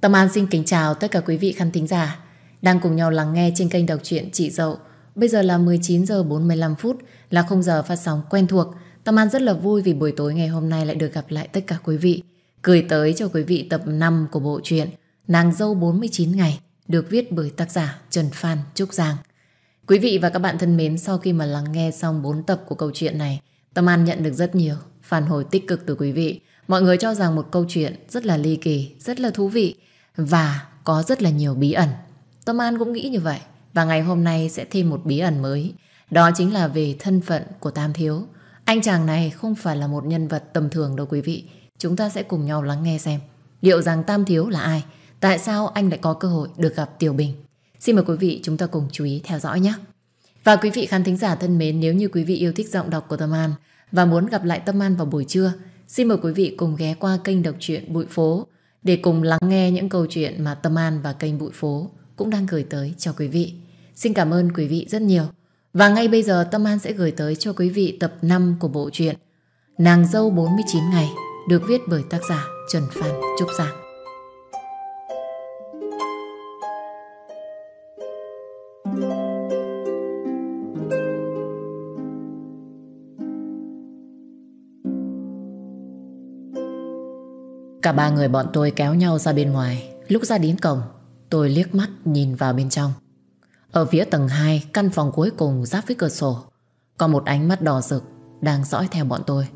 Tâm An xin kính chào tất cả quý vị khán thính giả đang cùng nhau lắng nghe trên kênh đọc truyện Chị Dậu. Bây giờ là 19h45, là khung giờ phát sóng quen thuộc. Tâm An rất là vui vì buổi tối ngày hôm nay lại được gặp lại tất cả quý vị, gửi tới cho quý vị tập 5 của bộ truyện Nàng dâu 49 ngày, được viết bởi tác giả Trần Phan Trúc Giang. Quý vị và các bạn thân mến, sau khi mà lắng nghe xong 4 tập của câu chuyện này, Tâm An nhận được rất nhiều phản hồi tích cực từ quý vị. Mọi người cho rằng một câu chuyện rất là ly kỳ, rất là thú vị và có rất là nhiều bí ẩn. Tâm An cũng nghĩ như vậy, và ngày hôm nay sẽ thêm một bí ẩn mới. Đó chính là về thân phận của Tam Thiếu. Anh chàng này không phải là một nhân vật tầm thường đâu quý vị. Chúng ta sẽ cùng nhau lắng nghe xem liệu rằng Tam Thiếu là ai, tại sao anh lại có cơ hội được gặp Tiểu Bình. Xin mời quý vị chúng ta cùng chú ý theo dõi nhé. Và quý vị khán thính giả thân mến, nếu như quý vị yêu thích giọng đọc của Tâm An và muốn gặp lại Tâm An vào buổi trưa, xin mời quý vị cùng ghé qua kênh đọc truyện Bụi Phố để cùng lắng nghe những câu chuyện mà Tâm An và kênh Bụi Phố cũng đang gửi tới cho quý vị. Xin cảm ơn quý vị rất nhiều. Và ngay bây giờ Tâm An sẽ gửi tới cho quý vị tập 5 của bộ truyện Nàng dâu 49 ngày, được viết bởi tác giả Trần Phan Trúc Giang. Cả ba người bọn tôi kéo nhau ra bên ngoài. Lúc ra đến cổng, tôi liếc mắt nhìn vào bên trong. Ở phía tầng 2, căn phòng cuối cùng giáp với cửa sổ, có một ánh mắt đỏ rực đang dõi theo bọn tôi.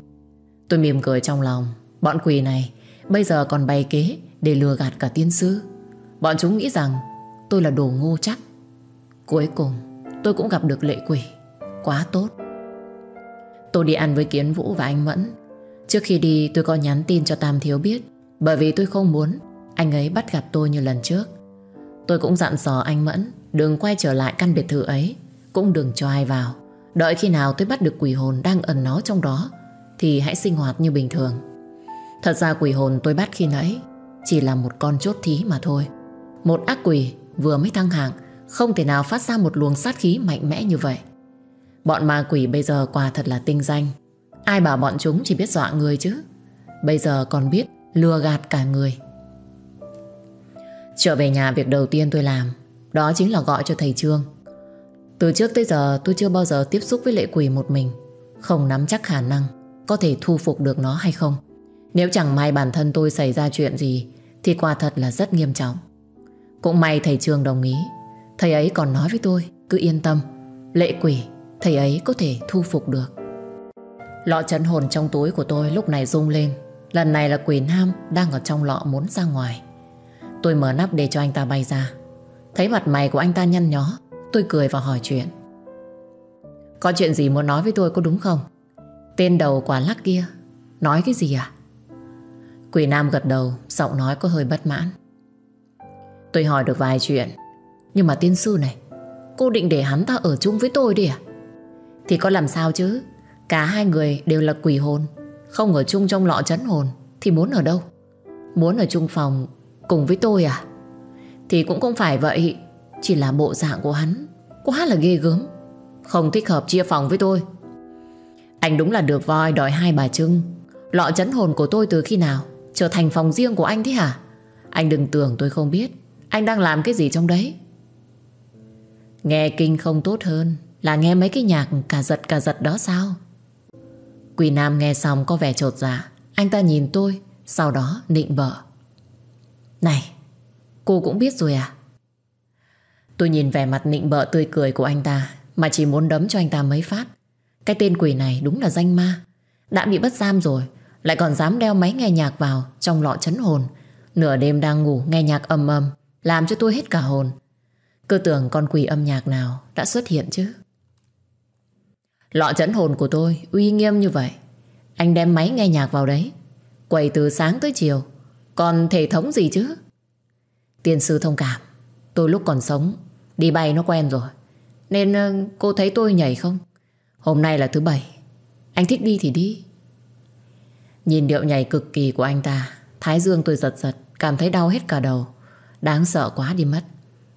Tôi mỉm cười trong lòng. Bọn quỷ này bây giờ còn bày kế để lừa gạt cả tiên sư. Bọn chúng nghĩ rằng tôi là đồ ngu chắc. Cuối cùng tôi cũng gặp được lệ quỷ. Quá tốt. Tôi đi ăn với Kiến Vũ và anh Mẫn. Trước khi đi tôi có nhắn tin cho Tam Thiếu biết, bởi vì tôi không muốn anh ấy bắt gặp tôi như lần trước. Tôi cũng dặn dò anh Mẫn đừng quay trở lại căn biệt thự ấy, cũng đừng cho ai vào. Đợi khi nào tôi bắt được quỷ hồn đang ẩn nó trong đó thì hãy sinh hoạt như bình thường. Thật ra quỷ hồn tôi bắt khi nãy chỉ là một con chốt thí mà thôi. Một ác quỷ vừa mới thăng hạng, không thể nào phát ra một luồng sát khí mạnh mẽ như vậy. Bọn ma quỷ bây giờ quả thật là tinh danh. Ai bảo bọn chúng chỉ biết dọa người chứ, bây giờ còn biết lừa gạt cả người. Trở về nhà, việc đầu tiên tôi làm đó chính là gọi cho thầy Trương. Từ trước tới giờ tôi chưa bao giờ tiếp xúc với lệ quỷ một mình, không nắm chắc khả năng có thể thu phục được nó hay không. Nếu chẳng may bản thân tôi xảy ra chuyện gì thì quả thật là rất nghiêm trọng. Cũng may thầy Trương đồng ý. Thầy ấy còn nói với tôi, cứ yên tâm, lệ quỷ thầy ấy có thể thu phục được. Lọ trấn hồn trong túi của tôi lúc này rung lên. Lần này là quỷ nam đang ở trong lọ muốn ra ngoài. Tôi mở nắp để cho anh ta bay ra. Thấy mặt mày của anh ta nhăn nhó, tôi cười và hỏi chuyện. Có chuyện gì muốn nói với tôi có đúng không? Tên đầu quả lắc kia nói cái gì à? Quỷ nam gật đầu, giọng nói có hơi bất mãn. Tôi hỏi được vài chuyện. Nhưng mà tiên sư này, cô định để hắn ta ở chung với tôi đi à? Thì có làm sao chứ, cả hai người đều là quỷ hồn, không ở chung trong lọ trấn hồn thì muốn ở đâu? Muốn ở chung phòng cùng với tôi à? Thì cũng không phải vậy, chỉ là bộ dạng của hắn quá là ghê gớm, không thích hợp chia phòng với tôi. Anh đúng là được voi đòi hai bà trưng. Lọ trấn hồn của tôi từ khi nào trở thành phòng riêng của anh thế hả? Anh đừng tưởng tôi không biết anh đang làm cái gì trong đấy. Nghe kinh không tốt hơn là nghe mấy cái nhạc cà giật đó sao? Quỷ nam nghe xong có vẻ chột dạ. Anh ta nhìn tôi, sau đó nịnh bợ. Này, cô cũng biết rồi à? Tôi nhìn vẻ mặt nịnh bợ tươi cười của anh ta mà chỉ muốn đấm cho anh ta mấy phát. Cái tên quỷ này đúng là danh ma. Đã bị bắt giam rồi, lại còn dám đeo máy nghe nhạc vào trong lọ trấn hồn. Nửa đêm đang ngủ nghe nhạc ầm ầm, làm cho tôi hết cả hồn. Cứ tưởng con quỷ âm nhạc nào đã xuất hiện chứ. Lọ trấn hồn của tôi uy nghiêm như vậy, anh đem máy nghe nhạc vào đấy, quẩy từ sáng tới chiều, còn thể thống gì chứ? Tiên sư thông cảm, tôi lúc còn sống đi bay nó quen rồi, nên cô thấy tôi nhảy không? Hôm nay là thứ bảy, anh thích đi thì đi. Nhìn điệu nhảy cực kỳ của anh ta, thái dương tôi giật giật, cảm thấy đau hết cả đầu. Đáng sợ quá đi mất.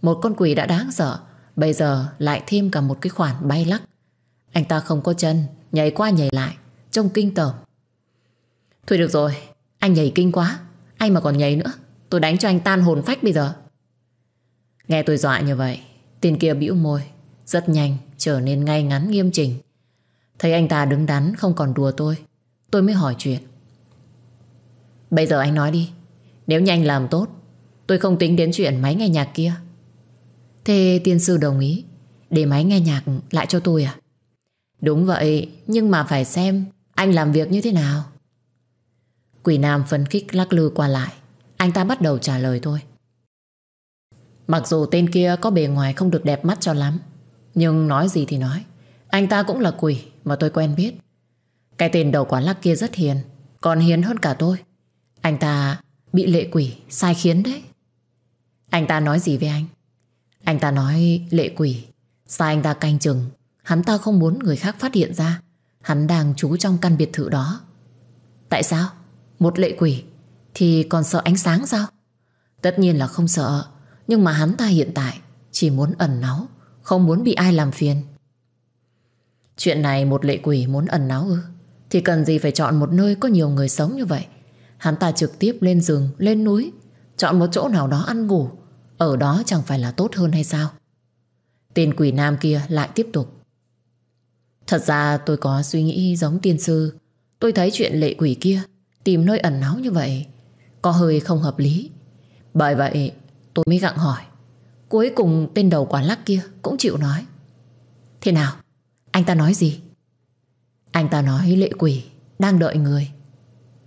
Một con quỷ đã đáng sợ, bây giờ lại thêm cả một cái khoản bay lắc. Anh ta không có chân, nhảy qua nhảy lại, trông kinh tởm. Thôi được rồi, anh nhảy kinh quá, anh mà còn nhảy nữa Tôi đánh cho anh tan hồn phách bây giờ. Nghe tôi dọa như vậy, tên kia bĩu môi, rất nhanh trở nên ngay ngắn nghiêm chỉnh. Thấy anh ta đứng đắn không còn đùa tôi mới hỏi chuyện. Bây giờ anh nói đi, nếu như anh làm tốt, tôi không tính đến chuyện máy nghe nhạc kia. Thế tiên sư đồng ý để máy nghe nhạc lại cho tôi à? Đúng vậy, nhưng mà phải xem anh làm việc như thế nào. Quỷ Nam phấn khích lắc lư qua lại. Anh ta bắt đầu trả lời tôi. Mặc dù tên kia có bề ngoài không được đẹp mắt cho lắm, nhưng nói gì thì nói, anh ta cũng là quỷ mà tôi quen biết. Cái tên đầu quả lắc kia rất hiền, còn hiền hơn cả tôi. Anh ta bị lệ quỷ sai khiến đấy. Anh ta nói gì với anh? Anh ta nói lệ quỷ sai anh ta canh chừng, hắn ta không muốn người khác phát hiện ra hắn đang trú trong căn biệt thự đó. Tại sao? Một lệ quỷ thì còn sợ ánh sáng sao? Tất nhiên là không sợ, nhưng mà hắn ta hiện tại chỉ muốn ẩn náu, không muốn bị ai làm phiền. Chuyện này một lệ quỷ muốn ẩn náu ư? Thì cần gì phải chọn một nơi có nhiều người sống như vậy. Hắn ta trực tiếp lên rừng, lên núi, chọn một chỗ nào đó ăn ngủ, ở đó chẳng phải là tốt hơn hay sao? Tên quỷ nam kia lại tiếp tục. Thật ra tôi có suy nghĩ giống tiên sư. Tôi thấy chuyện lệ quỷ kia tìm nơi ẩn náu như vậy có hơi không hợp lý. Bởi vậy tôi mới gặng hỏi. Cuối cùng tên đầu quả lắc kia cũng chịu nói. Thế nào? Anh ta nói gì? Anh ta nói lệ quỷ đang đợi người.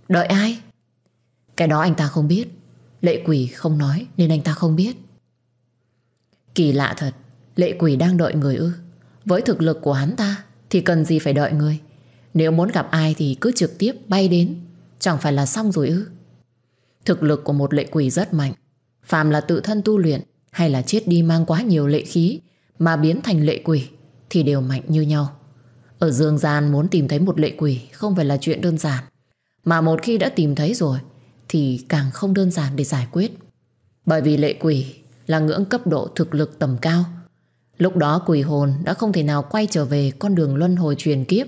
Đợi ai? Cái đó anh ta không biết. Lệ quỷ không nói nên anh ta không biết. Kỳ lạ thật. Lệ quỷ đang đợi người ư? Với thực lực của hắn ta thì cần gì phải đợi người. Nếu muốn gặp ai thì cứ trực tiếp bay đến, chẳng phải là xong rồi ư? Thực lực của một lệ quỷ rất mạnh. Phàm là tự thân tu luyện hay là chết đi mang quá nhiều lệ khí mà biến thành lệ quỷ thì đều mạnh như nhau. Ở dương gian muốn tìm thấy một lệ quỷ không phải là chuyện đơn giản, mà một khi đã tìm thấy rồi thì càng không đơn giản để giải quyết. Bởi vì lệ quỷ là ngưỡng cấp độ thực lực tầm cao. Lúc đó quỷ hồn đã không thể nào quay trở về con đường luân hồi truyền kiếp,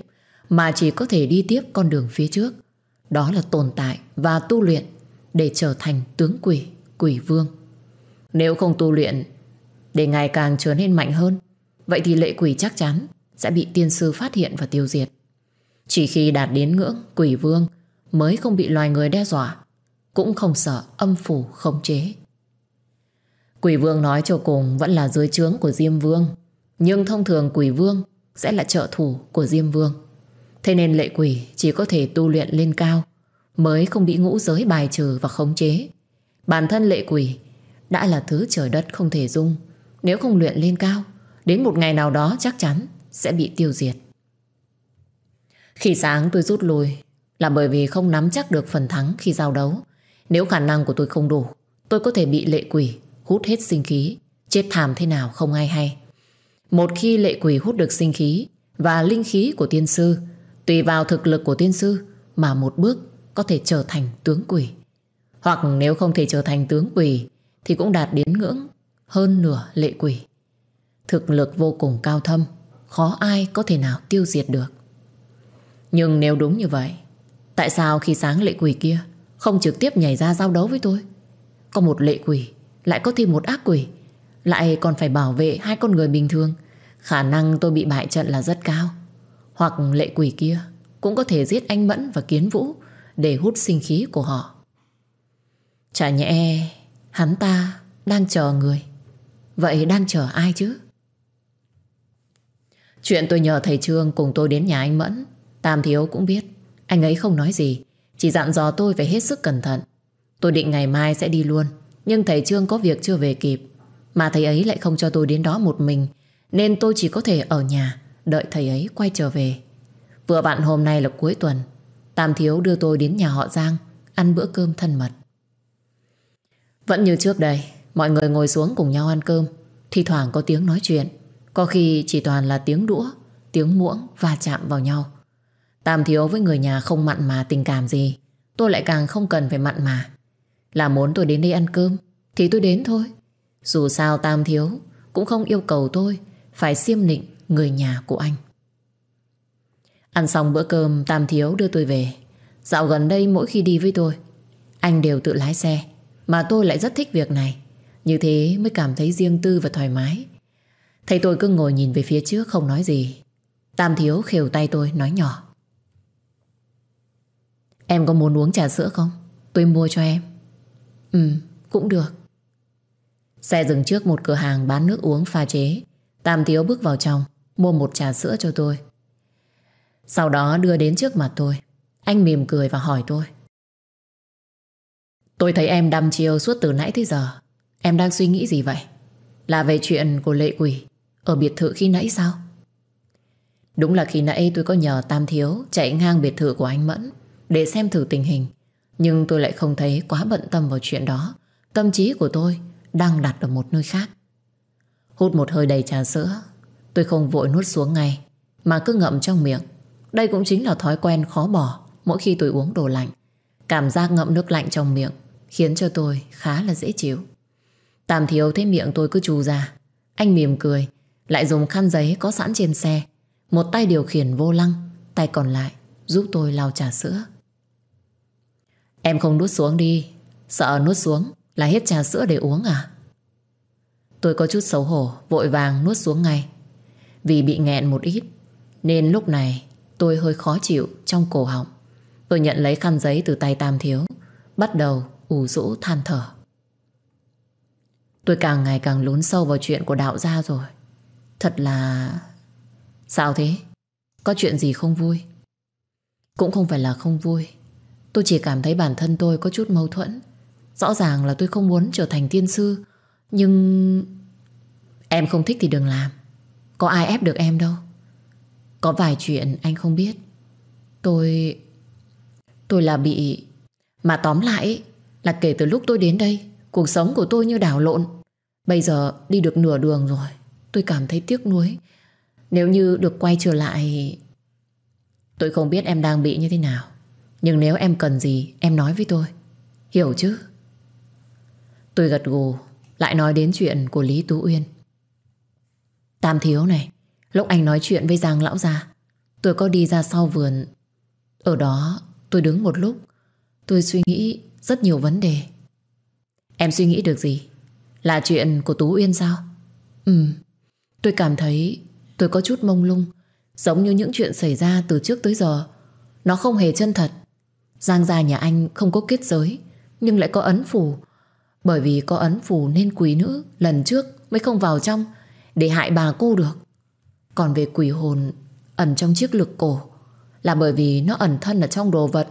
mà chỉ có thể đi tiếp con đường phía trước. Đó là tồn tại và tu luyện để trở thành tướng quỷ, quỷ vương. Nếu không tu luyện để ngày càng trở nên mạnh hơn, vậy thì lệ quỷ chắc chắn sẽ bị tiên sư phát hiện và tiêu diệt. Chỉ khi đạt đến ngưỡng quỷ vương mới không bị loài người đe dọa, cũng không sợ âm phủ khống chế. Quỷ vương nói cho cùng vẫn là dưới trướng của Diêm Vương, nhưng thông thường quỷ vương sẽ là trợ thủ của Diêm Vương. Thế nên lệ quỷ chỉ có thể tu luyện lên cao mới không bị ngũ giới bài trừ và khống chế. Bản thân lệ quỷ đã là thứ trời đất không thể dung. Nếu không luyện lên cao, đến một ngày nào đó chắc chắn sẽ bị tiêu diệt. Khi sáng tôi rút lui là bởi vì không nắm chắc được phần thắng khi giao đấu. Nếu khả năng của tôi không đủ, tôi có thể bị lệ quỷ hút hết sinh khí, chết thảm thế nào không ai hay. Một khi lệ quỷ hút được sinh khí và linh khí của tiên sư, tùy vào thực lực của tiên sư mà một bước có thể trở thành tướng quỷ. Hoặc nếu không thể trở thành tướng quỷ thì cũng đạt đến ngưỡng hơn nửa lệ quỷ. Thực lực vô cùng cao thâm, khó ai có thể nào tiêu diệt được. Nhưng nếu đúng như vậy, tại sao khi sáng lệ quỷ kia không trực tiếp nhảy ra giao đấu với tôi? Có một lệ quỷ, lại có thêm một ác quỷ, lại còn phải bảo vệ hai con người bình thường. Khả năng tôi bị bại trận là rất cao. Hoặc lệ quỷ kia cũng có thể giết anh Mẫn và Kiến Vũ để hút sinh khí của họ. Chả nhẽ hắn ta đang chờ người. Vậy đang chờ ai chứ? Chuyện tôi nhờ thầy Trương cùng tôi đến nhà anh Mẫn, Tam Thiếu cũng biết. Anh ấy không nói gì, chỉ dặn dò tôi phải hết sức cẩn thận. Tôi định ngày mai sẽ đi luôn, nhưng thầy Trương có việc chưa về kịp, mà thầy ấy lại không cho tôi đến đó một mình, nên tôi chỉ có thể ở nhà đợi thầy ấy quay trở về. Vừa vặn hôm nay là cuối tuần, Tam Thiếu đưa tôi đến nhà họ Giang ăn bữa cơm thân mật. Vẫn như trước đây, mọi người ngồi xuống cùng nhau ăn cơm. Thi thoảng có tiếng nói chuyện, có khi chỉ toàn là tiếng đũa, tiếng muỗng va chạm vào nhau. Tam Thiếu với người nhà không mặn mà tình cảm gì, tôi lại càng không cần phải mặn mà. Là muốn tôi đến đây ăn cơm thì tôi đến thôi. Dù sao Tam Thiếu cũng không yêu cầu tôi phải xiêm nịnh người nhà của anh. Ăn xong bữa cơm, Tam Thiếu đưa tôi về. Dạo gần đây mỗi khi đi với tôi, anh đều tự lái xe, mà tôi lại rất thích việc này. Như thế mới cảm thấy riêng tư và thoải mái. Thầy tôi cứ ngồi nhìn về phía trước không nói gì. Tam Thiếu khều tay tôi nói nhỏ. Em có muốn uống trà sữa không? Tôi mua cho em. Ừ, cũng được. Xe dừng trước một cửa hàng bán nước uống pha chế. Tam Thiếu bước vào trong, mua một trà sữa cho tôi. Sau đó đưa đến trước mặt tôi. Anh mỉm cười và hỏi tôi. Tôi thấy em đăm chiêu suốt từ nãy tới giờ. Em đang suy nghĩ gì vậy? Là về chuyện của lệ quỷ ở biệt thự khi nãy sao? Đúng là khi nãy tôi có nhờ Tam Thiếu chạy ngang biệt thự của anh Mẫn để xem thử tình hình. Nhưng tôi lại không thấy quá bận tâm vào chuyện đó. Tâm trí của tôi đang đặt ở một nơi khác. Hút một hơi đầy trà sữa, tôi không vội nuốt xuống ngay mà cứ ngậm trong miệng. Đây cũng chính là thói quen khó bỏ mỗi khi tôi uống đồ lạnh. Cảm giác ngậm nước lạnh trong miệng khiến cho tôi khá là dễ chịu. Tam Thiếu thấy miệng tôi cứ trù ra, anh mỉm cười, lại dùng khăn giấy có sẵn trên xe, một tay điều khiển vô lăng, tay còn lại giúp tôi lau trà sữa. Em không nuốt xuống đi, sợ nuốt xuống là hết trà sữa để uống à? Tôi có chút xấu hổ, vội vàng nuốt xuống ngay. Vì bị nghẹn một ít nên lúc này tôi hơi khó chịu trong cổ họng. Tôi nhận lấy khăn giấy từ tay Tam Thiếu, bắt đầu ủ rũ than thở. Tôi càng ngày càng lún sâu vào chuyện của đạo gia rồi. Thật là... Sao thế? Có chuyện gì không vui? Cũng không phải là không vui. Tôi chỉ cảm thấy bản thân tôi có chút mâu thuẫn. Rõ ràng là tôi không muốn trở thành tiên sư. Nhưng... Em không thích thì đừng làm. Có ai ép được em đâu. Có vài chuyện anh không biết. Tôi là bị... Mà tóm lại là kể từ lúc tôi đến đây, cuộc sống của tôi như đảo lộn. Bây giờ đi được nửa đường rồi, tôi cảm thấy tiếc nuối. Nếu như được quay trở lại... Tôi không biết em đang bị như thế nào, nhưng nếu em cần gì em nói với tôi, hiểu chứ? Tôi gật gù, lại nói đến chuyện của Lý Tú Uyên. Tam Thiếu này, lúc anh nói chuyện với Giang lão gia, tôi có đi ra sau vườn. Ở đó tôi đứng một lúc, tôi suy nghĩ rất nhiều vấn đề. Em suy nghĩ được gì? Là chuyện của Tú Uyên sao? Ừ, tôi cảm thấy tôi có chút mông lung. Giống như những chuyện xảy ra từ trước tới giờ, nó không hề chân thật. Giang gia nhà anh không có kết giới, nhưng lại có ấn phù. Bởi vì có ấn phù nên quỷ nữ lần trước mới không vào trong để hại bà cô được. Còn về quỷ hồn ẩn trong chiếc lược cổ, là bởi vì nó ẩn thân ở trong đồ vật,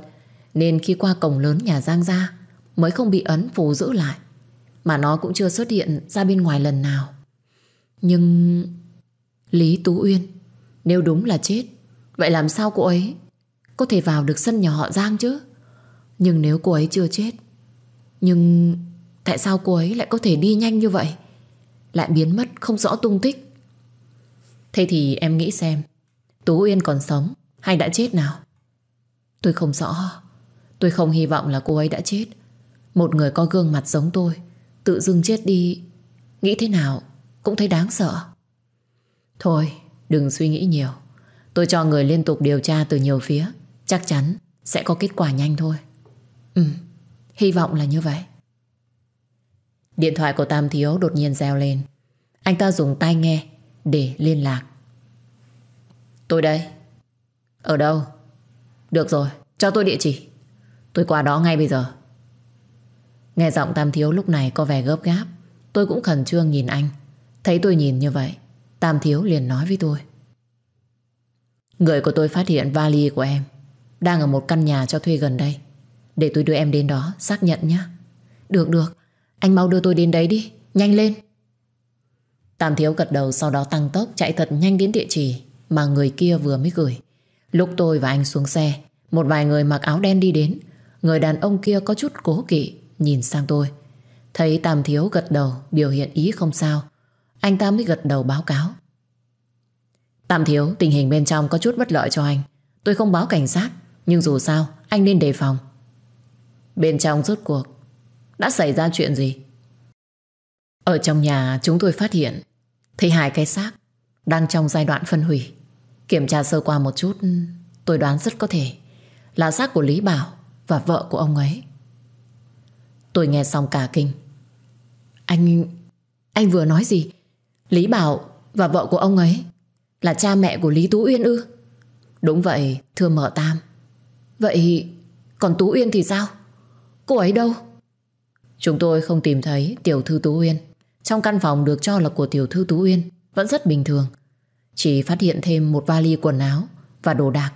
nên khi qua cổng lớn nhà Giang gia mới không bị ấn phù giữ lại. Mà nó cũng chưa xuất hiện ra bên ngoài lần nào. Nhưng Lý Tú Uyên, nếu đúng là chết, vậy làm sao cô ấy có thể vào được sân nhà họ Giang chứ? Nhưng nếu cô ấy chưa chết, nhưng tại sao cô ấy lại có thể đi nhanh như vậy, lại biến mất không rõ tung tích? Thế thì em nghĩ xem, Tú Uyên còn sống hay đã chết nào? Tôi không rõ. Tôi không hy vọng là cô ấy đã chết. Một người có gương mặt giống tôi tự dưng chết đi, nghĩ thế nào cũng thấy đáng sợ. Thôi đừng suy nghĩ nhiều. Tôi cho người liên tục điều tra từ nhiều phía, chắc chắn sẽ có kết quả nhanh thôi. Ừ, hy vọng là như vậy. Điện thoại của Tam Thiếu đột nhiên reo lên. Anh ta dùng tai nghe để liên lạc. Tôi đây. Ở đâu? Được rồi, cho tôi địa chỉ. Tôi qua đó ngay bây giờ. Nghe giọng Tam Thiếu lúc này có vẻ gấp gáp. Tôi cũng khẩn trương nhìn anh. Thấy tôi nhìn như vậy, Tam Thiếu liền nói với tôi. Người của tôi phát hiện vali của em đang ở một căn nhà cho thuê gần đây. Để tôi đưa em đến đó xác nhận nhé. Được được, anh mau đưa tôi đến đấy đi, nhanh lên. Tam Thiếu gật đầu, sau đó tăng tốc chạy thật nhanh đến địa chỉ mà người kia vừa mới gửi. Lúc tôi và anh xuống xe, một vài người mặc áo đen đi đến. Người đàn ông kia có chút cố kỵ nhìn sang tôi. Thấy Tam Thiếu gật đầu biểu hiện ý không sao, anh ta mới gật đầu báo cáo. Tam Thiếu, tình hình bên trong có chút bất lợi cho anh. Tôi không báo cảnh sát, nhưng dù sao anh nên đề phòng. Bên trong rốt cuộc đã xảy ra chuyện gì? Ở trong nhà chúng tôi phát hiện thấy hai cái xác đang trong giai đoạn phân hủy. Kiểm tra sơ qua một chút, tôi đoán rất có thể là xác của Lý Bảo và vợ của ông ấy. Tôi nghe xong cả kinh. Anh vừa nói gì? Lý Bảo và vợ của ông ấy là cha mẹ của Lý Tú Uyên ư? Đúng vậy, thưa mợ Tam. Vậy còn Tú Uyên thì sao? Cô ấy đâu? Chúng tôi không tìm thấy tiểu thư Tú Uyên. Trong căn phòng được cho là của tiểu thư Tú Uyên vẫn rất bình thường. Chỉ phát hiện thêm một vali quần áo và đồ đạc.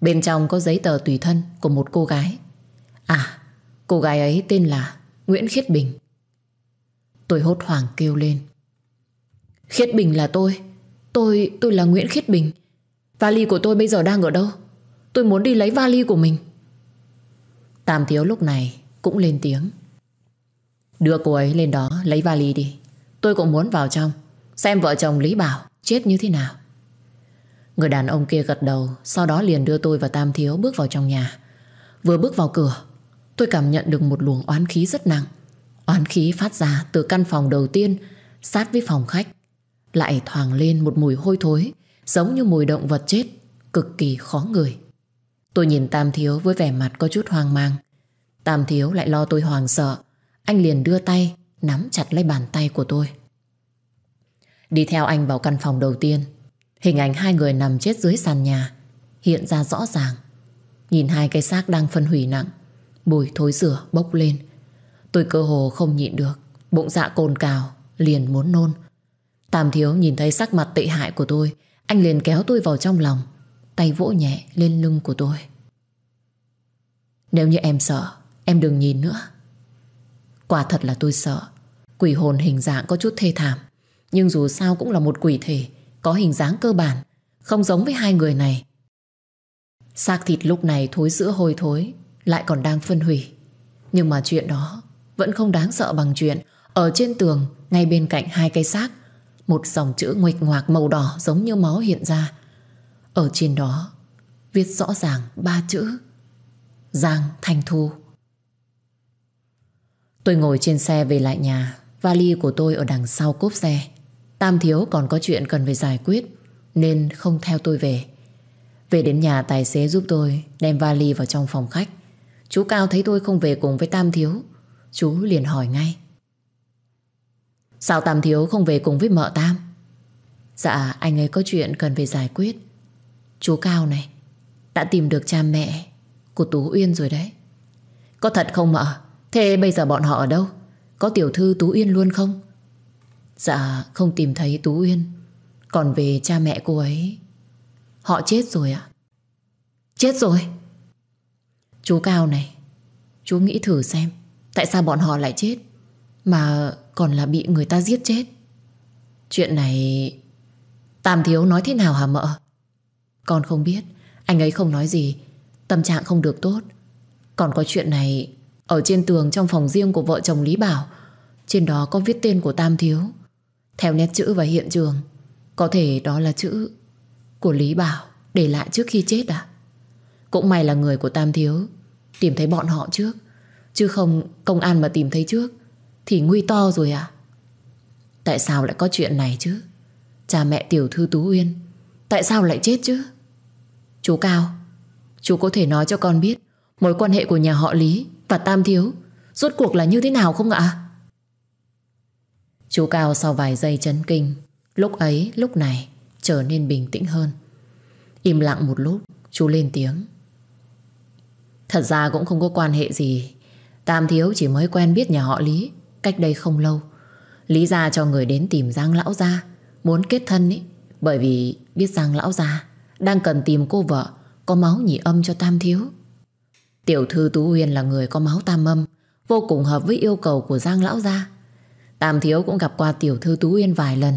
Bên trong có giấy tờ tùy thân của một cô gái. À, cô gái ấy tên là Nguyễn Khiết Bình. Tôi hốt hoảng kêu lên. Khiết Bình là tôi. Tôi là Nguyễn Khiết Bình. Vali của tôi bây giờ đang ở đâu? Tôi muốn đi lấy vali của mình. Tam Thiếu lúc này cũng lên tiếng. Đưa cô ấy lên đó lấy vali đi. Tôi cũng muốn vào trong xem vợ chồng Lý Bảo chết như thế nào. Người đàn ông kia gật đầu, sau đó liền đưa tôi và Tam Thiếu bước vào trong nhà. Vừa bước vào cửa, tôi cảm nhận được một luồng oán khí rất nặng. Oán khí phát ra từ căn phòng đầu tiên sát với phòng khách, lại thoảng lên một mùi hôi thối giống như mùi động vật chết, cực kỳ khó ngửi. Tôi nhìn Tam Thiếu với vẻ mặt có chút hoang mang. Tam Thiếu lại lo tôi hoảng sợ, anh liền đưa tay nắm chặt lấy bàn tay của tôi. Đi theo anh vào căn phòng đầu tiên. Hình ảnh hai người nằm chết dưới sàn nhà hiện ra rõ ràng. Nhìn hai cái xác đang phân hủy nặng, mùi thối rửa bốc lên. Tôi cơ hồ không nhịn được, bụng dạ cồn cào, liền muốn nôn. Tam Thiếu nhìn thấy sắc mặt tệ hại của tôi, anh liền kéo tôi vào trong lòng, tay vỗ nhẹ lên lưng của tôi. Nếu như em sợ, em đừng nhìn nữa. Quả thật là tôi sợ. Quỷ hồn hình dạng có chút thê thảm, nhưng dù sao cũng là một quỷ thể có hình dáng cơ bản, không giống với hai người này. Xác thịt lúc này thối rữa hôi thối, lại còn đang phân hủy. Nhưng mà chuyện đó vẫn không đáng sợ bằng chuyện ở trên tường ngay bên cạnh hai cái xác, một dòng chữ nguệch ngoạc màu đỏ giống như máu hiện ra. Ở trên đó viết rõ ràng ba chữ: Giang Thanh Thu. Tôi ngồi trên xe về lại nhà. Vali của tôi ở đằng sau cốp xe. Tam Thiếu còn có chuyện cần phải giải quyết nên không theo tôi về. Về đến nhà, tài xế giúp tôi đem vali vào trong phòng khách. Chú Cao thấy tôi không về cùng với Tam Thiếu, chú liền hỏi ngay. Sao Tam Thiếu không về cùng với mợ Tam? Dạ, anh ấy có chuyện cần phải giải quyết. Chú Cao này, đã tìm được cha mẹ của Tú Uyên rồi đấy. Có thật không mợ? Thế bây giờ bọn họ ở đâu? Có tiểu thư Tú Uyên luôn không? Dạ, không tìm thấy Tú Uyên. Còn về cha mẹ cô ấy, họ chết rồi ạ. Chết rồi? Chú Cao này, chú nghĩ thử xem, tại sao bọn họ lại chết, mà còn là bị người ta giết chết? Chuyện này Tam Thiếu nói thế nào hả mợ? Con không biết, anh ấy không nói gì, tâm trạng không được tốt. Còn có chuyện này, ở trên tường trong phòng riêng của vợ chồng Lý Bảo, trên đó có viết tên của Tam Thiếu. Theo nét chữ và hiện trường, có thể đó là chữ của Lý Bảo để lại trước khi chết à? Cũng may là người của Tam Thiếu tìm thấy bọn họ trước, chứ không công an mà tìm thấy trước thì nguy to rồi à? Tại sao lại có chuyện này chứ? Cha mẹ tiểu thư Tú Uyên tại sao lại chết chứ? Chú Cao, chú có thể nói cho con biết mối quan hệ của nhà họ Lý và Tam Thiếu rốt cuộc là như thế nào không ạ? Chú Cao sau vài giây chấn kinh, lúc này trở nên bình tĩnh hơn. Im lặng một lúc, chú lên tiếng. Thật ra cũng không có quan hệ gì. Tam Thiếu chỉ mới quen biết nhà họ Lý cách đây không lâu. Lý gia cho người đến tìm Giang lão gia, muốn kết thân ấy, bởi vì biết Giang lão gia đang cần tìm cô vợ có máu nhị âm cho Tam Thiếu. Tiểu thư Tú Uyên là người có máu tam âm, vô cùng hợp với yêu cầu của Giang lão gia. Tam Thiếu cũng gặp qua tiểu thư Tú Uyên vài lần.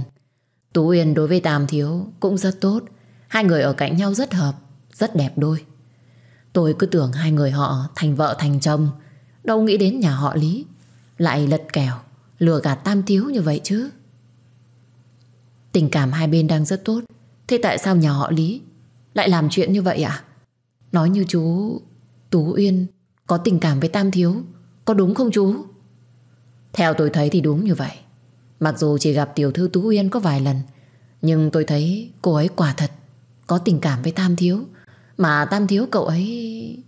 Tú Uyên đối với Tam Thiếu cũng rất tốt, hai người ở cạnh nhau rất hợp, rất đẹp đôi. Tôi cứ tưởng hai người họ thành vợ thành chồng, đâu nghĩ đến nhà họ Lý lại lật kèo lừa gạt Tam Thiếu như vậy chứ. Tình cảm hai bên đang rất tốt, thế tại sao nhà họ Lý lại làm chuyện như vậy ạ? Nói như chú Tú Uyên có tình cảm với Tam Thiếu, có đúng không chú? Theo tôi thấy thì đúng như vậy. Mặc dù chỉ gặp tiểu thư Tú Uyên có vài lần, nhưng tôi thấy cô ấy quả thật có tình cảm với Tam Thiếu. Mà Tam Thiếu cậu ấy...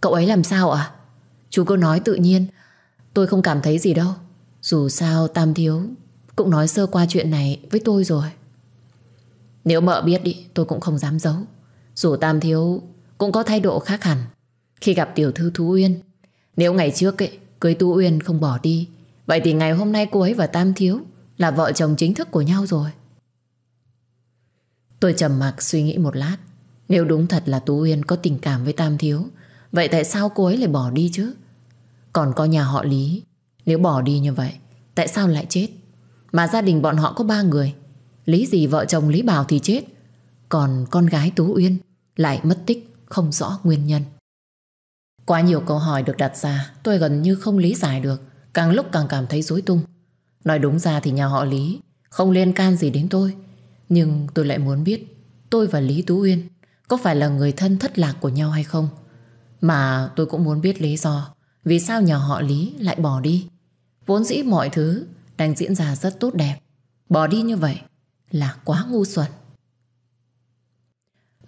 Cậu ấy làm sao ạ? Chú cứ nói tự nhiên. Tôi không cảm thấy gì đâu. Dù sao Tam Thiếu cũng nói sơ qua chuyện này với tôi rồi. Nếu mợ biết đi, tôi cũng không dám giấu. Dù Tam Thiếu cũng có thái độ khác hẳn khi gặp tiểu thư Tú Uyên. Nếu ngày trước ấy, cưới Tú Uyên không bỏ đi, vậy thì ngày hôm nay cô ấy và Tam Thiếu là vợ chồng chính thức của nhau rồi. Tôi trầm mặc suy nghĩ một lát. Nếu đúng thật là Tú Uyên có tình cảm với Tam Thiếu, vậy tại sao cô ấy lại bỏ đi chứ? Còn có nhà họ Lý, nếu bỏ đi như vậy, tại sao lại chết? Mà gia đình bọn họ có 3 người. Lý gì vợ chồng Lý Bảo thì chết, còn con gái Tú Uyên lại mất tích không rõ nguyên nhân. Quá nhiều câu hỏi được đặt ra, tôi gần như không lý giải được, càng lúc càng cảm thấy rối tung. Nói đúng ra thì nhà họ Lý không liên can gì đến tôi, nhưng tôi lại muốn biết tôi và Lý Tú Uyên có phải là người thân thất lạc của nhau hay không. Mà tôi cũng muốn biết lý do vì sao nhà họ Lý lại bỏ đi. Vốn dĩ mọi thứ đang diễn ra rất tốt đẹp, bỏ đi như vậy là quá ngu xuẩn.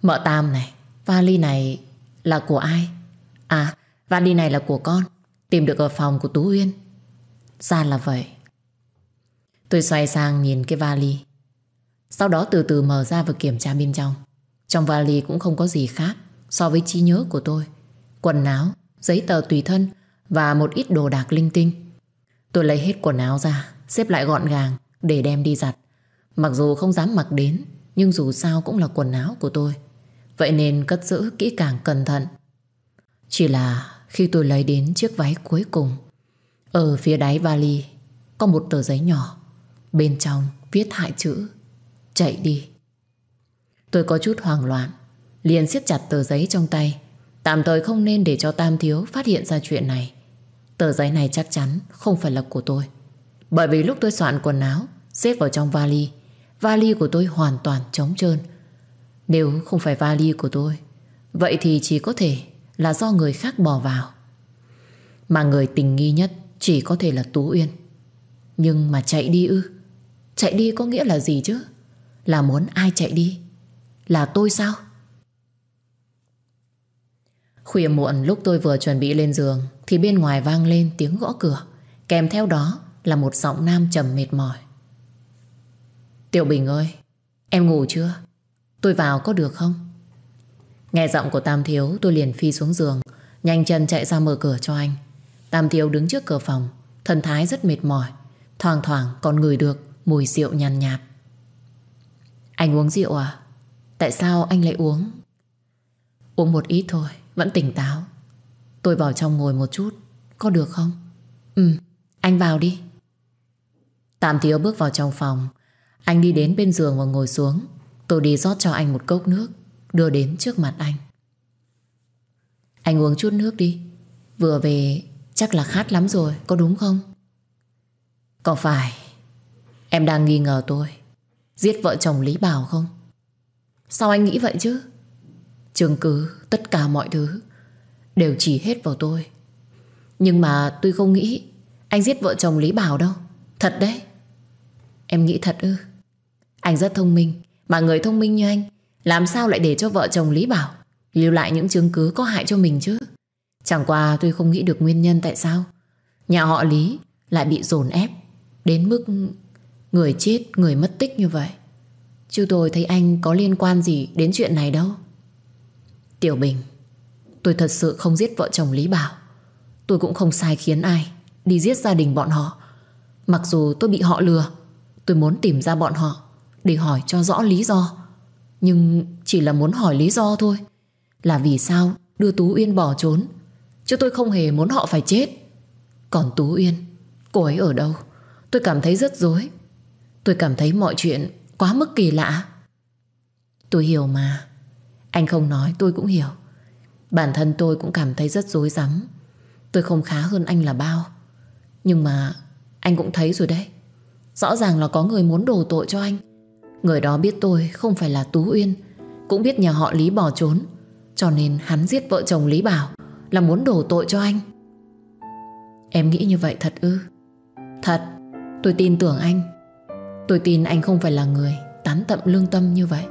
Mợ Tam này, vali này là của ai? À, vali này là của con, tìm được ở phòng của Tú Uyên. Ra là vậy. Tôi xoay sang nhìn cái vali, sau đó từ từ mở ra và kiểm tra bên trong. Trong vali cũng không có gì khác so với trí nhớ của tôi. Quần áo, giấy tờ tùy thân và một ít đồ đạc linh tinh. Tôi lấy hết quần áo ra, xếp lại gọn gàng để đem đi giặt. Mặc dù không dám mặc đến, nhưng dù sao cũng là quần áo của tôi, vậy nên cất giữ kỹ càng cẩn thận. Chỉ là khi tôi lấy đến chiếc váy cuối cùng, ở phía đáy vali có một tờ giấy nhỏ, bên trong viết hai chữ: chạy đi. Tôi có chút hoảng loạn, liền siết chặt tờ giấy trong tay. Tạm thời không nên để cho Tam Thiếu phát hiện ra chuyện này. Tờ giấy này chắc chắn không phải là của tôi, bởi vì lúc tôi soạn quần áo xếp vào trong vali, vali của tôi hoàn toàn trống trơn. Nếu không phải vali của tôi, vậy thì chỉ có thể là do người khác bỏ vào. Mà người tình nghi nhất chỉ có thể là Tú Uyên. Nhưng mà chạy đi ư? Chạy đi có nghĩa là gì chứ? Là muốn ai chạy đi? Là tôi sao? Khuya muộn, lúc tôi vừa chuẩn bị lên giường thì bên ngoài vang lên tiếng gõ cửa, kèm theo đó là một giọng nam trầm mệt mỏi. Tiểu Bình ơi, em ngủ chưa? Tôi vào có được không? Nghe giọng của Tam Thiếu, tôi liền phi xuống giường, nhanh chân chạy ra mở cửa cho anh. Tam Thiếu đứng trước cửa phòng, thần thái rất mệt mỏi, thoang thoảng còn ngửi được mùi rượu nhàn nhạt. Anh uống rượu à? Tại sao anh lại uống? Uống một ít thôi, vẫn tỉnh táo. Tôi vào trong ngồi một chút, có được không? Ừ, anh vào đi. Tam Thiếu bước vào trong phòng. Anh đi đến bên giường và ngồi xuống. Tôi đi rót cho anh một cốc nước, đưa đến trước mặt anh. Anh uống chút nước đi, vừa về chắc là khát lắm rồi, có đúng không? Có phải em đang nghi ngờ tôi giết vợ chồng Lý Bảo không? Sao anh nghĩ vậy chứ? Chứng cứ, tất cả mọi thứ đều chỉ hết vào tôi. Nhưng mà tôi không nghĩ anh giết vợ chồng Lý Bảo đâu. Thật đấy. Em nghĩ thật ư? Anh rất thông minh, mà người thông minh như anh làm sao lại để cho vợ chồng Lý Bảo lưu lại những chứng cứ có hại cho mình chứ? Chẳng qua tôi không nghĩ được nguyên nhân tại sao nhà họ Lý lại bị dồn ép đến mức người chết người mất tích như vậy. Chứ tôi thấy anh có liên quan gì đến chuyện này đâu. Tiểu Bình, tôi thật sự không giết vợ chồng Lý Bảo. Tôi cũng không sai khiến ai đi giết gia đình bọn họ. Mặc dù tôi bị họ lừa, tôi muốn tìm ra bọn họ để hỏi cho rõ lý do. Nhưng chỉ là muốn hỏi lý do thôi, là vì sao đưa Tú Uyên bỏ trốn. Chứ tôi không hề muốn họ phải chết. Còn Tú Uyên, cô ấy ở đâu? Tôi cảm thấy rất rối. Tôi cảm thấy mọi chuyện quá mức kỳ lạ. Tôi hiểu mà, anh không nói tôi cũng hiểu. Bản thân tôi cũng cảm thấy rất rối rắm. Tôi không khá hơn anh là bao. Nhưng mà anh cũng thấy rồi đấy, rõ ràng là có người muốn đổ tội cho anh. Người đó biết tôi không phải là Tú Uyên, cũng biết nhà họ Lý bỏ trốn, cho nên hắn giết vợ chồng Lý Bảo là muốn đổ tội cho anh. Em nghĩ như vậy thật ư? Thật, tôi tin tưởng anh. Tôi tin anh không phải là người tán tận lương tâm như vậy.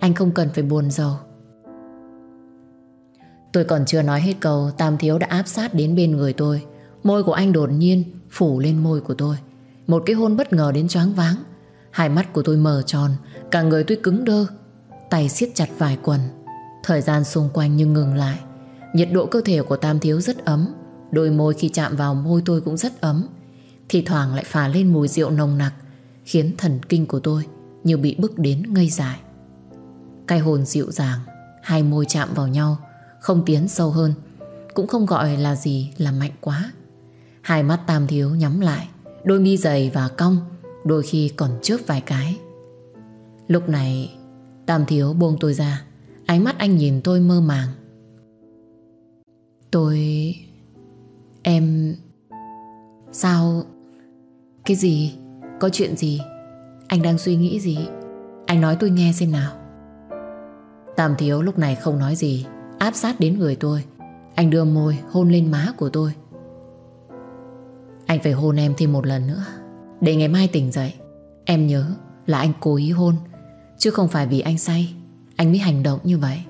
Anh không cần phải buồn rầu. Tôi còn chưa nói hết câu, Tam Thiếu đã áp sát đến bên người tôi, Môi của anh đột nhiên phủ lên môi của tôi. Một cái hôn bất ngờ đến choáng váng. Hai mắt của tôi mở tròn, cả người tôi cứng đơ. Tay siết chặt vài quần. Thời gian xung quanh như ngừng lại. Nhiệt độ cơ thể của Tam Thiếu rất ấm. Đôi môi khi chạm vào môi tôi cũng rất ấm. Thì thoảng lại phả lên mùi rượu nồng nặc, khiến thần kinh của tôi như bị bức đến ngây dại. Cái hồn dịu dàng, hai môi chạm vào nhau, không tiến sâu hơn, cũng không gọi là gì là mạnh quá. Hai mắt Tam Thiếu nhắm lại, đôi mi dày và cong, đôi khi còn chớp vài cái. Lúc này Tam Thiếu buông tôi ra, ánh mắt anh nhìn tôi mơ màng. Tôi... em... sao... cái gì? Có chuyện gì? Anh đang suy nghĩ gì? Anh nói tôi nghe xem nào. Tam Thiếu lúc này không nói gì, áp sát đến người tôi. Anh đưa môi hôn lên má của tôi. Anh phải hôn em thêm một lần nữa, để ngày mai tỉnh dậy em nhớ là anh cố ý hôn, chứ không phải vì anh say anh mới hành động như vậy.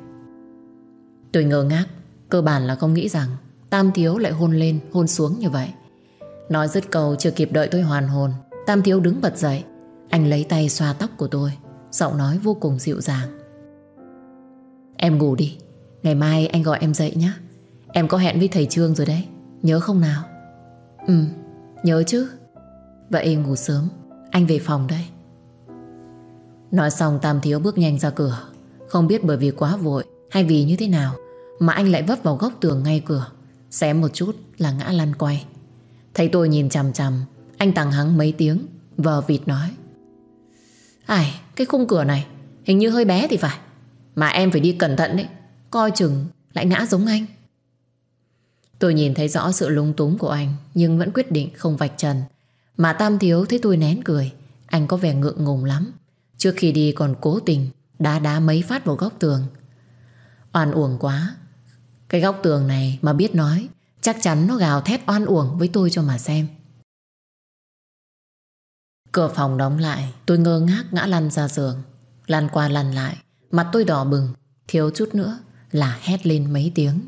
Tôi ngơ ngác, cơ bản là không nghĩ rằng Tam Thiếu lại hôn lên hôn xuống như vậy. Nói dứt câu, chưa kịp đợi tôi hoàn hồn, Tam Thiếu đứng bật dậy. Anh lấy tay xoa tóc của tôi, giọng nói vô cùng dịu dàng. Em ngủ đi, ngày mai anh gọi em dậy nhé. Em có hẹn với thầy Trương rồi đấy, nhớ không nào? Ừ, nhớ chứ. Vậy em ngủ sớm, anh về phòng đây. Nói xong Tam Thiếu bước nhanh ra cửa. Không biết bởi vì quá vội hay vì như thế nào mà anh lại vấp vào góc tường ngay cửa, xém một chút là ngã lăn quay. Thấy tôi nhìn chằm chằm, anh tằng hắng mấy tiếng, vờ vịt nói: Ai, cái khung cửa này hình như hơi bé thì phải, mà em phải đi cẩn thận đấy, coi chừng lại ngã giống anh. Tôi nhìn thấy rõ sự lúng túng của anh, nhưng vẫn quyết định không vạch trần. Mà Tam Thiếu thấy tôi nén cười, anh có vẻ ngượng ngùng lắm. Trước khi đi còn cố tình đá mấy phát vào góc tường. Oan uổng quá. Cái góc tường này mà biết nói, chắc chắn nó gào thét oan uổng với tôi cho mà xem. Cửa phòng đóng lại, tôi ngơ ngác ngã lăn ra giường. Lăn qua lăn lại, mặt tôi đỏ bừng, thiếu chút nữa là hét lên mấy tiếng.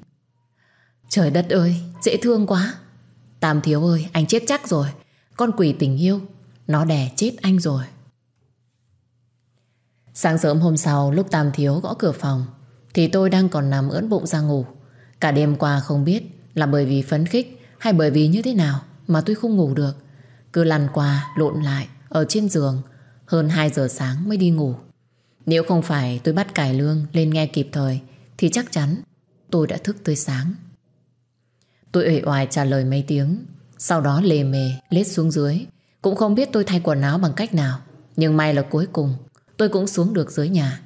Trời đất ơi, dễ thương quá. Tam Thiếu ơi, anh chết chắc rồi. Con quỷ tình yêu, nó đè chết anh rồi. Sáng sớm hôm sau, lúc Tam Thiếu gõ cửa phòng thì tôi đang còn nằm ưỡn bụng ra ngủ. Cả đêm qua không biết là bởi vì phấn khích hay bởi vì như thế nào mà tôi không ngủ được, cứ lăn qua lộn lại ở trên giường. Hơn 2 giờ sáng mới đi ngủ. Nếu không phải tôi bắt cải lương lên nghe kịp thời thì chắc chắn tôi đã thức tới sáng. Tôi uể oải trả lời mấy tiếng, sau đó lề mề lết xuống dưới. Cũng không biết tôi thay quần áo bằng cách nào, nhưng may là cuối cùng tôi cũng xuống được dưới nhà.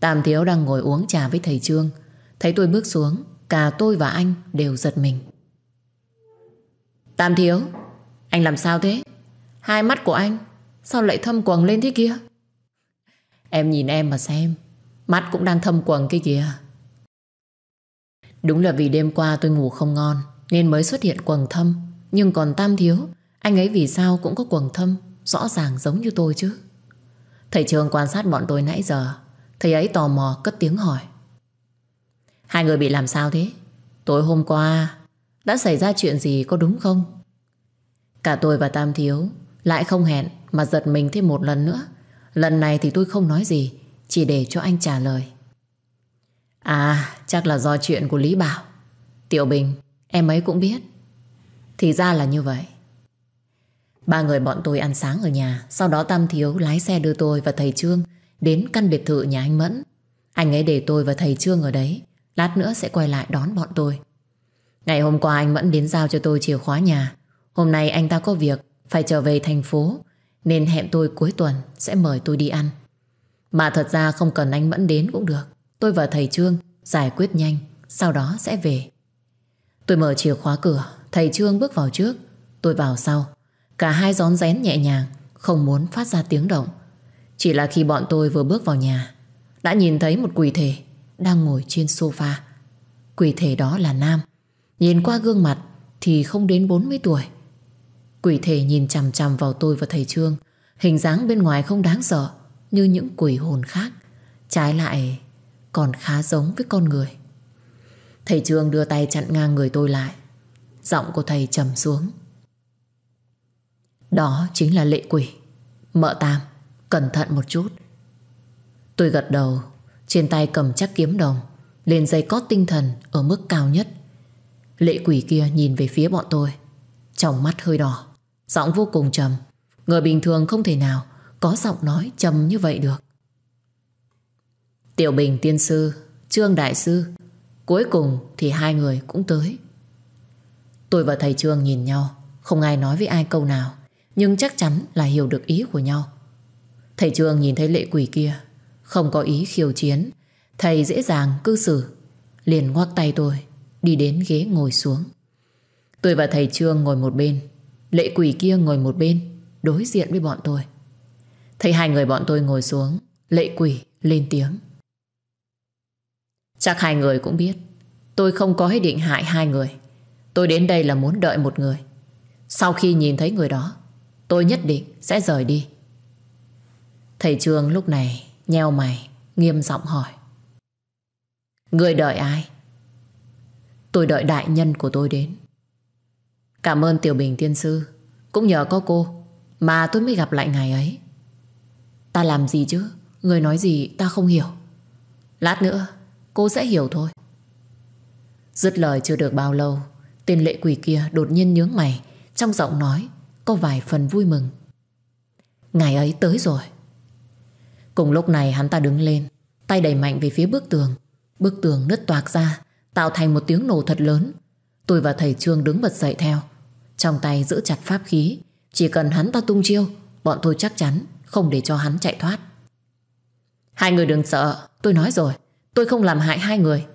Tam Thiếu đang ngồi uống trà với thầy Trương. Thấy tôi bước xuống, cả tôi và anh đều giật mình. Tam Thiếu, anh làm sao thế? Hai mắt của anh sao lại thâm quầng lên thế kia? Em nhìn em mà xem, mắt cũng đang thâm quầng kia kìa. Đúng là vì đêm qua tôi ngủ không ngon nên mới xuất hiện quầng thâm. Nhưng còn Tam Thiếu, anh ấy vì sao cũng có quầng thâm rõ ràng giống như tôi chứ? Thầy Trương quan sát bọn tôi nãy giờ, thầy ấy tò mò cất tiếng hỏi: Hai người bị làm sao thế? Tối hôm qua đã xảy ra chuyện gì có đúng không? Cả tôi và Tam Thiếu lại không hẹn mà giật mình thêm một lần nữa. Lần này thì tôi không nói gì, chỉ để cho anh trả lời. À, chắc là do chuyện của Lý Bảo, Tiểu Bình, em ấy cũng biết. Thì ra là như vậy. Ba người bọn tôi ăn sáng ở nhà, sau đó Tam Thiếu lái xe đưa tôi và thầy Trương đến căn biệt thự nhà anh Mẫn. Anh ấy để tôi và thầy Trương ở đấy, lát nữa sẽ quay lại đón bọn tôi. Ngày hôm qua anh Mẫn đến giao cho tôi chìa khóa nhà. Hôm nay anh ta có việc phải trở về thành phố nên hẹn tôi cuối tuần sẽ mời tôi đi ăn. Mà thật ra không cần anh Mẫn đến cũng được, tôi và thầy Trương giải quyết nhanh, sau đó sẽ về. Tôi mở chìa khóa cửa, thầy Trương bước vào trước, tôi vào sau. Cả hai rón rén nhẹ nhàng, không muốn phát ra tiếng động. Chỉ là khi bọn tôi vừa bước vào nhà, đã nhìn thấy một quỷ thể đang ngồi trên sofa. Quỷ thể đó là nam, nhìn qua gương mặt thì không đến 40 tuổi. Quỷ thể nhìn chằm chằm vào tôi và thầy Trương. Hình dáng bên ngoài không đáng sợ như những quỷ hồn khác, trái lại còn khá giống với con người. Thầy Trương đưa tay chặn ngang người tôi lại. giọng của thầy trầm xuống. Đó chính là lệ quỷ. Mợ Tam, cẩn thận một chút. Tôi gật đầu, trên tay cầm chắc kiếm đồng, lên dây cót tinh thần ở mức cao nhất. Lệ quỷ kia nhìn về phía bọn tôi, trong mắt hơi đỏ, giọng vô cùng trầm. Người bình thường không thể nào có giọng nói trầm như vậy được. Tiểu Bình tiên sư, Trương đại sư, cuối cùng thì hai người cũng tới. Tôi và thầy Trương nhìn nhau, không ai nói với ai câu nào, nhưng chắc chắn là hiểu được ý của nhau. Thầy Trương nhìn thấy lệ quỷ kia không có ý khiêu chiến, thầy dễ dàng cư xử, liền ngoắc tay tôi, đi đến ghế ngồi xuống. Tôi và thầy Trương ngồi một bên, lệ quỷ kia ngồi một bên, đối diện với bọn tôi. Thấy hai người bọn tôi ngồi xuống, lệ quỷ lên tiếng. Chắc hai người cũng biết, tôi không có ý định hại hai người. Tôi đến đây là muốn đợi một người. Sau khi nhìn thấy người đó, tôi nhất định sẽ rời đi. Thầy Trương lúc này nheo mày, nghiêm giọng hỏi. Người đợi ai? Tôi đợi đại nhân của tôi đến. Cảm ơn Tiểu Bình tiên sư, cũng nhờ có cô mà tôi mới gặp lại ngày ấy. Ta làm gì chứ? Người nói gì ta không hiểu. Lát nữa cô sẽ hiểu thôi. Dứt lời chưa được bao lâu, tên lệ quỷ kia đột nhiên nhướng mày, trong giọng nói có vài phần vui mừng. Ngày ấy tới rồi. Cùng lúc này hắn ta đứng lên, tay đẩy mạnh về phía bức tường. Bức tường nứt toạc ra, tạo thành một tiếng nổ thật lớn. Tôi và thầy Trương đứng bật dậy theo, trong tay giữ chặt pháp khí. Chỉ cần hắn ta tung chiêu, bọn tôi chắc chắn không để cho hắn chạy thoát. Hai người đừng sợ, tôi nói rồi, tôi không làm hại hai người.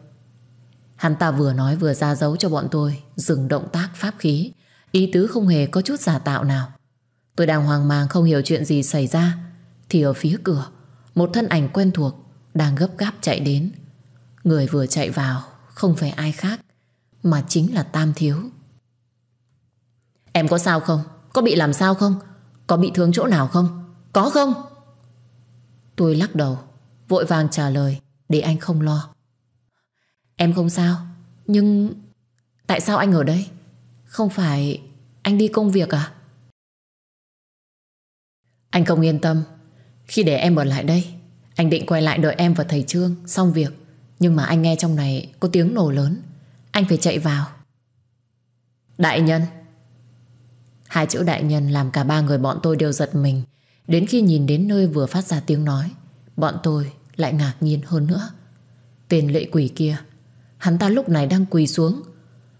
Hắn ta vừa nói vừa ra dấu cho bọn tôi dừng động tác pháp khí, ý tứ không hề có chút giả tạo nào. Tôi đang hoang mang không hiểu chuyện gì xảy ra thì ở phía cửa, một thân ảnh quen thuộc đang gấp gáp chạy đến. Người vừa chạy vào không phải ai khác mà chính là Tam Thiếu. Em có sao không? Có bị làm sao không? Có bị thương chỗ nào không? Có không? Tôi lắc đầu, vội vàng trả lời để anh không lo. Em không sao, nhưng tại sao anh ở đây? Không phải anh đi công việc à? Anh không yên tâm khi để em ở lại đây. Anh định quay lại đợi em và thầy Trương xong việc, nhưng mà anh nghe trong này có tiếng nổ lớn, anh phải chạy vào. Đại nhân. Hai chữ đại nhân làm cả ba người bọn tôi đều giật mình. Đến khi nhìn đến nơi vừa phát ra tiếng nói, bọn tôi lại ngạc nhiên hơn nữa. Tên lệ quỷ kia, hắn ta lúc này đang quỳ xuống.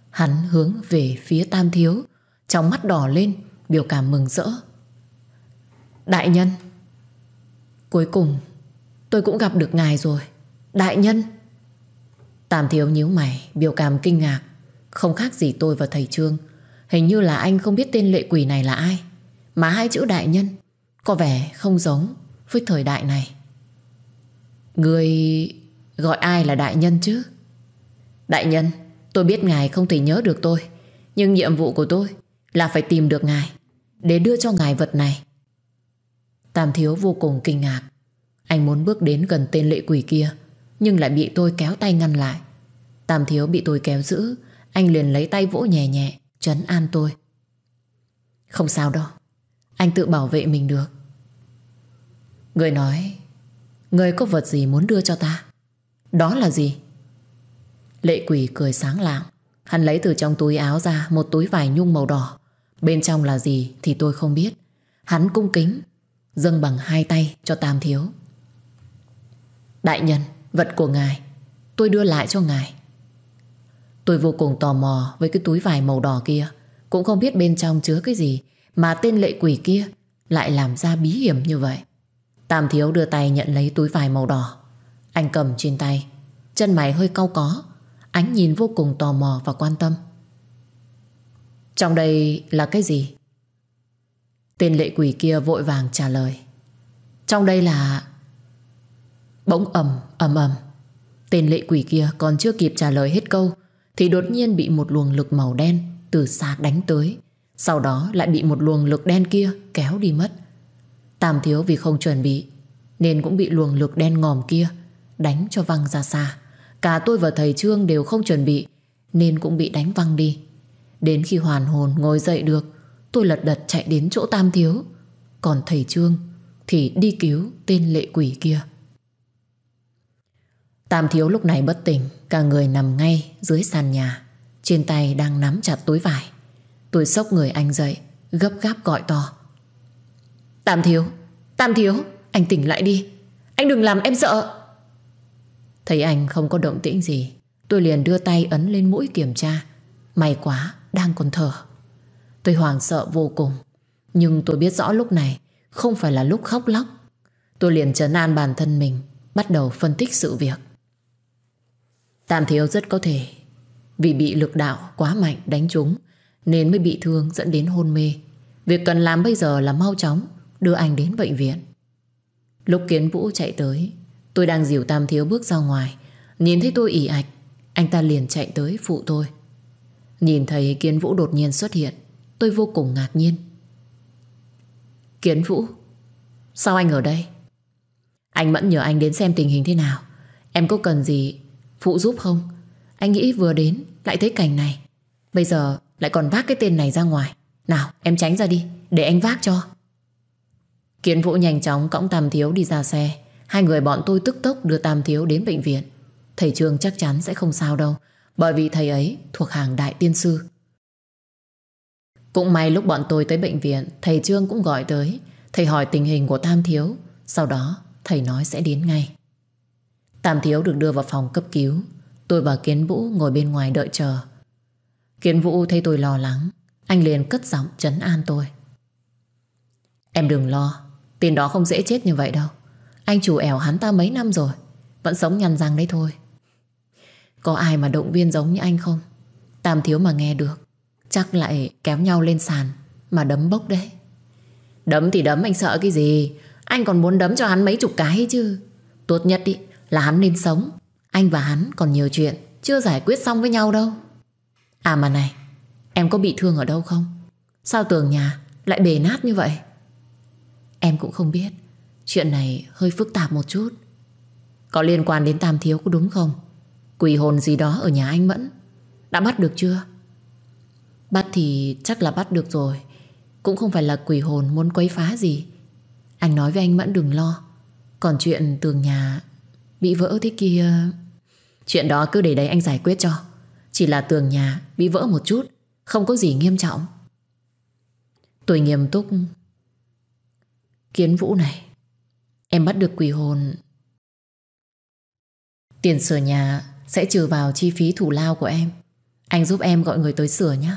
Hắn hướng về phía Tam Thiếu, trong mắt đỏ lên, biểu cảm mừng rỡ. Đại nhân, cuối cùng tôi cũng gặp được ngài rồi. Đại nhân. Tam Thiếu nhíu mày, biểu cảm kinh ngạc, không khác gì tôi và thầy Trương. Hình như là anh không biết tên lệ quỷ này là ai, mà hai chữ đại nhân có vẻ không giống với thời đại này. Người gọi ai là đại nhân chứ? Đại nhân, tôi biết ngài không thể nhớ được tôi, nhưng nhiệm vụ của tôi là phải tìm được ngài để đưa cho ngài vật này. Tam Thiếu vô cùng kinh ngạc. Anh muốn bước đến gần tên lệ quỷ kia, nhưng lại bị tôi kéo tay ngăn lại. Tam Thiếu bị tôi kéo giữ, anh liền lấy tay vỗ nhẹ nhẹ, trấn an tôi. Không sao đâu, anh tự bảo vệ mình được. Người nói, người có vật gì muốn đưa cho ta? Đó là gì? Lệ quỷ cười sáng lạng. Hắn lấy từ trong túi áo ra một túi vải nhung màu đỏ. Bên trong là gì thì tôi không biết. Hắn cung kính dâng bằng hai tay cho Tam Thiếu. Đại nhân, vật của ngài tôi đưa lại cho ngài. Tôi vô cùng tò mò với cái túi vải màu đỏ kia, cũng không biết bên trong chứa cái gì mà tên lệ quỷ kia lại làm ra bí hiểm như vậy. Tam Thiếu đưa tay nhận lấy túi vải màu đỏ. Anh cầm trên tay, chân mày hơi cau có. Ánh nhìn vô cùng tò mò và quan tâm. Trong đây là cái gì? Tên lệ quỷ kia vội vàng trả lời. Trong đây là... Bỗng ầm ầm ầm. Tên lệ quỷ kia còn chưa kịp trả lời hết câu thì đột nhiên bị một luồng lực màu đen từ xa đánh tới, sau đó lại bị một luồng lực đen kia kéo đi mất. Tam Thiếu vì không chuẩn bị nên cũng bị luồng lực đen ngòm kia đánh cho văng ra xa. Cả tôi và thầy Trương đều không chuẩn bị nên cũng bị đánh văng đi. Đến khi hoàn hồn ngồi dậy được, tôi lật đật chạy đến chỗ Tam Thiếu. Còn thầy Trương thì đi cứu tên lệ quỷ kia. Tam Thiếu lúc này bất tỉnh, cả người nằm ngay dưới sàn nhà, trên tay đang nắm chặt túi vải. Tôi xốc người anh dậy, gấp gáp gọi to: Tam Thiếu, Tam Thiếu, anh tỉnh lại đi, anh đừng làm em sợ. Thấy anh không có động tĩnh gì, tôi liền đưa tay ấn lên mũi kiểm tra. May quá, đang còn thở. Tôi hoảng sợ vô cùng, nhưng tôi biết rõ lúc này không phải là lúc khóc lóc. Tôi liền trấn an bản thân mình, bắt đầu phân tích sự việc. Tam Thiếu rất có thể vì bị lực đạo quá mạnh đánh trúng nên mới bị thương dẫn đến hôn mê. Việc cần làm bây giờ là mau chóng đưa anh đến bệnh viện. Lúc Kiến Vũ chạy tới, tôi đang dìu Tam Thiếu bước ra ngoài. Nhìn thấy tôi ì ạch, anh ta liền chạy tới phụ tôi. Nhìn thấy Kiến Vũ đột nhiên xuất hiện, tôi vô cùng ngạc nhiên. Kiến Vũ, sao anh ở đây? Anh Mẫn nhờ anh đến xem tình hình thế nào, em có cần gì phụ giúp không? Anh nghĩ vừa đến lại thấy cảnh này, bây giờ lại còn vác cái tên này ra ngoài. Nào em tránh ra đi, để anh vác cho. Kiến Vũ nhanh chóng cõng Tam Thiếu đi ra xe. Hai người bọn tôi tức tốc đưa Tam Thiếu đến bệnh viện. Thầy Trương chắc chắn sẽ không sao đâu, bởi vì thầy ấy thuộc hàng đại tiên sư. Cũng may lúc bọn tôi tới bệnh viện, thầy Trương cũng gọi tới. Thầy hỏi tình hình của Tam Thiếu, sau đó thầy nói sẽ đến ngay. Tam Thiếu được đưa vào phòng cấp cứu. Tôi và Kiến Vũ ngồi bên ngoài đợi chờ. Kiến Vũ thấy tôi lo lắng, anh liền cất giọng trấn an tôi. Em đừng lo, tên đó không dễ chết như vậy đâu. Anh chủ ẻo hắn ta mấy năm rồi, vẫn sống nhăn răng đấy thôi. Có ai mà động viên giống như anh không? Tam Thiếu mà nghe được, chắc lại kéo nhau lên sàn mà đấm bốc đấy. Đấm thì đấm, anh sợ cái gì? Anh còn muốn đấm cho hắn mấy chục cái chứ. Tốt nhất ý, là hắn nên sống. Anh và hắn còn nhiều chuyện chưa giải quyết xong với nhau đâu. À mà này, em có bị thương ở đâu không? Sao tường nhà lại bể nát như vậy? Em cũng không biết, chuyện này hơi phức tạp một chút. Có liên quan đến Tam Thiếu có đúng không? Quỷ hồn gì đó ở nhà anh Mẫn, đã bắt được chưa? Bắt thì chắc là bắt được rồi, cũng không phải là quỷ hồn muốn quấy phá gì. Anh nói với anh Mẫn đừng lo. Còn chuyện tường nhà bị vỡ thế kia, chuyện đó cứ để đấy anh giải quyết cho. Chỉ là tường nhà bị vỡ một chút, không có gì nghiêm trọng. Tôi nghiêm túc. Kiến Vũ này, em bắt được quỷ hồn, tiền sửa nhà sẽ trừ vào chi phí thủ lao của em. Anh giúp em gọi người tới sửa nhé.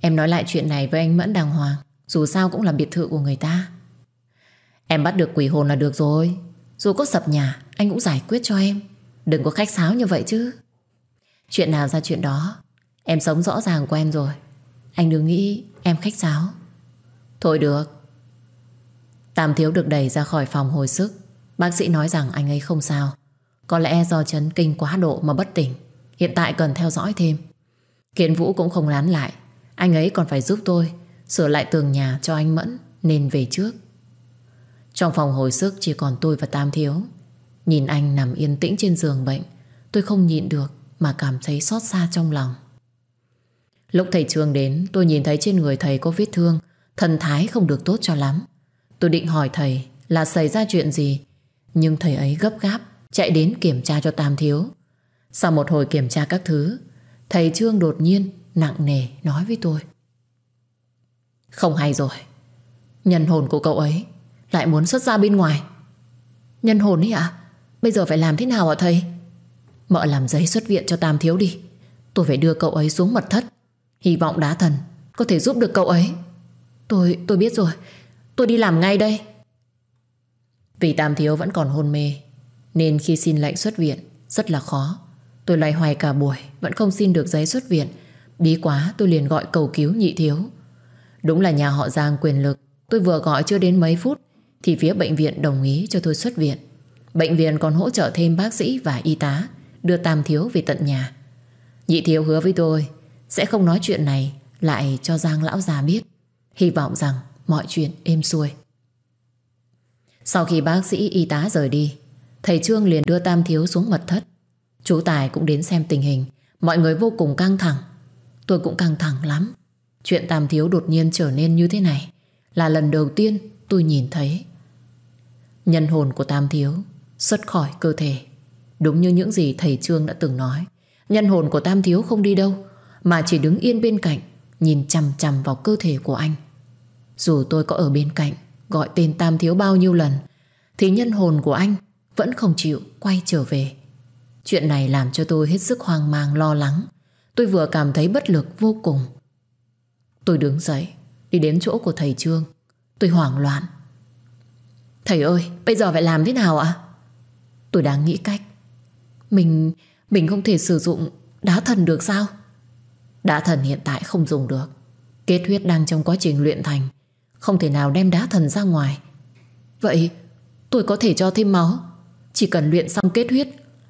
Em nói lại chuyện này với anh Mẫn đàng hoàng, dù sao cũng là biệt thự của người ta. Em bắt được quỷ hồn là được rồi, dù có sập nhà anh cũng giải quyết cho em. Đừng có khách sáo như vậy chứ. Chuyện nào ra chuyện đó, em sống rõ ràng của em rồi, anh đừng nghĩ em khách sáo. Thôi được. Tam Thiếu được đẩy ra khỏi phòng hồi sức. Bác sĩ nói rằng anh ấy không sao, có lẽ do chấn kinh quá độ mà bất tỉnh, hiện tại cần theo dõi thêm. Kiến Vũ cũng không lán lại, anh ấy còn phải giúp tôi sửa lại tường nhà cho anh Mẫn nên về trước. Trong phòng hồi sức chỉ còn tôi và Tam Thiếu. Nhìn anh nằm yên tĩnh trên giường bệnh, tôi không nhịn được mà cảm thấy xót xa trong lòng. Lúc thầy Trương đến, tôi nhìn thấy trên người thầy có vết thương, thần thái không được tốt cho lắm. Tôi định hỏi thầy là xảy ra chuyện gì, nhưng thầy ấy gấp gáp chạy đến kiểm tra cho Tam Thiếu. Sau một hồi kiểm tra các thứ, thầy Trương đột nhiên nặng nề nói với tôi: Không hay rồi, nhân hồn của cậu ấy lại muốn xuất ra bên ngoài. Nhân hồn ấy ạ? Bây giờ phải làm thế nào hả thầy? Mợ làm giấy xuất viện cho Tam Thiếu đi, tôi phải đưa cậu ấy xuống mật thất, hy vọng đá thần có thể giúp được cậu ấy. Tôi biết rồi, tôi đi làm ngay đây. Vì Tam Thiếu vẫn còn hôn mê nên khi xin lệnh xuất viện rất là khó. Tôi loay hoay cả buổi vẫn không xin được giấy xuất viện. Bí quá tôi liền gọi cầu cứu nhị Thiếu. Đúng là nhà họ Giang quyền lực. Tôi vừa gọi chưa đến mấy phút thì phía bệnh viện đồng ý cho tôi xuất viện. Bệnh viện còn hỗ trợ thêm bác sĩ và y tá đưa Tam Thiếu về tận nhà. Nhị Thiếu hứa với tôi sẽ không nói chuyện này lại cho Giang lão già biết, hy vọng rằng mọi chuyện êm xuôi. Sau khi bác sĩ y tá rời đi, thầy Trương liền đưa Tam Thiếu xuống mật thất. Chú Tài cũng đến xem tình hình, mọi người vô cùng căng thẳng. tôi cũng căng thẳng lắm. Chuyện Tam Thiếu đột nhiên trở nên như thế này là lần đầu tiên tôi nhìn thấy. Nhân hồn của Tam Thiếu xuất khỏi cơ thể. Đúng như những gì thầy Trương đã từng nói, nhân hồn của Tam Thiếu không đi đâu, mà chỉ đứng yên bên cạnh, nhìn chằm chằm vào cơ thể của anh. Dù tôi có ở bên cạnh, gọi tên Tam Thiếu bao nhiêu lần, thì nhân hồn của anh vẫn không chịu quay trở về. Chuyện này làm cho tôi hết sức hoang mang lo lắng. Tôi vừa cảm thấy bất lực vô cùng. Tôi đứng dậy, đi đến chỗ của thầy Trương. Tôi hoảng loạn. Thầy ơi, bây giờ phải làm thế nào ạ? Tôi đang nghĩ cách. Mình không thể sử dụng đá thần được sao? Đá thần hiện tại không dùng được. Kết huyết đang trong quá trình luyện thành, không thể nào đem đá thần ra ngoài. Vậy tôi có thể cho thêm máu. Chỉ cần luyện xong kết huyết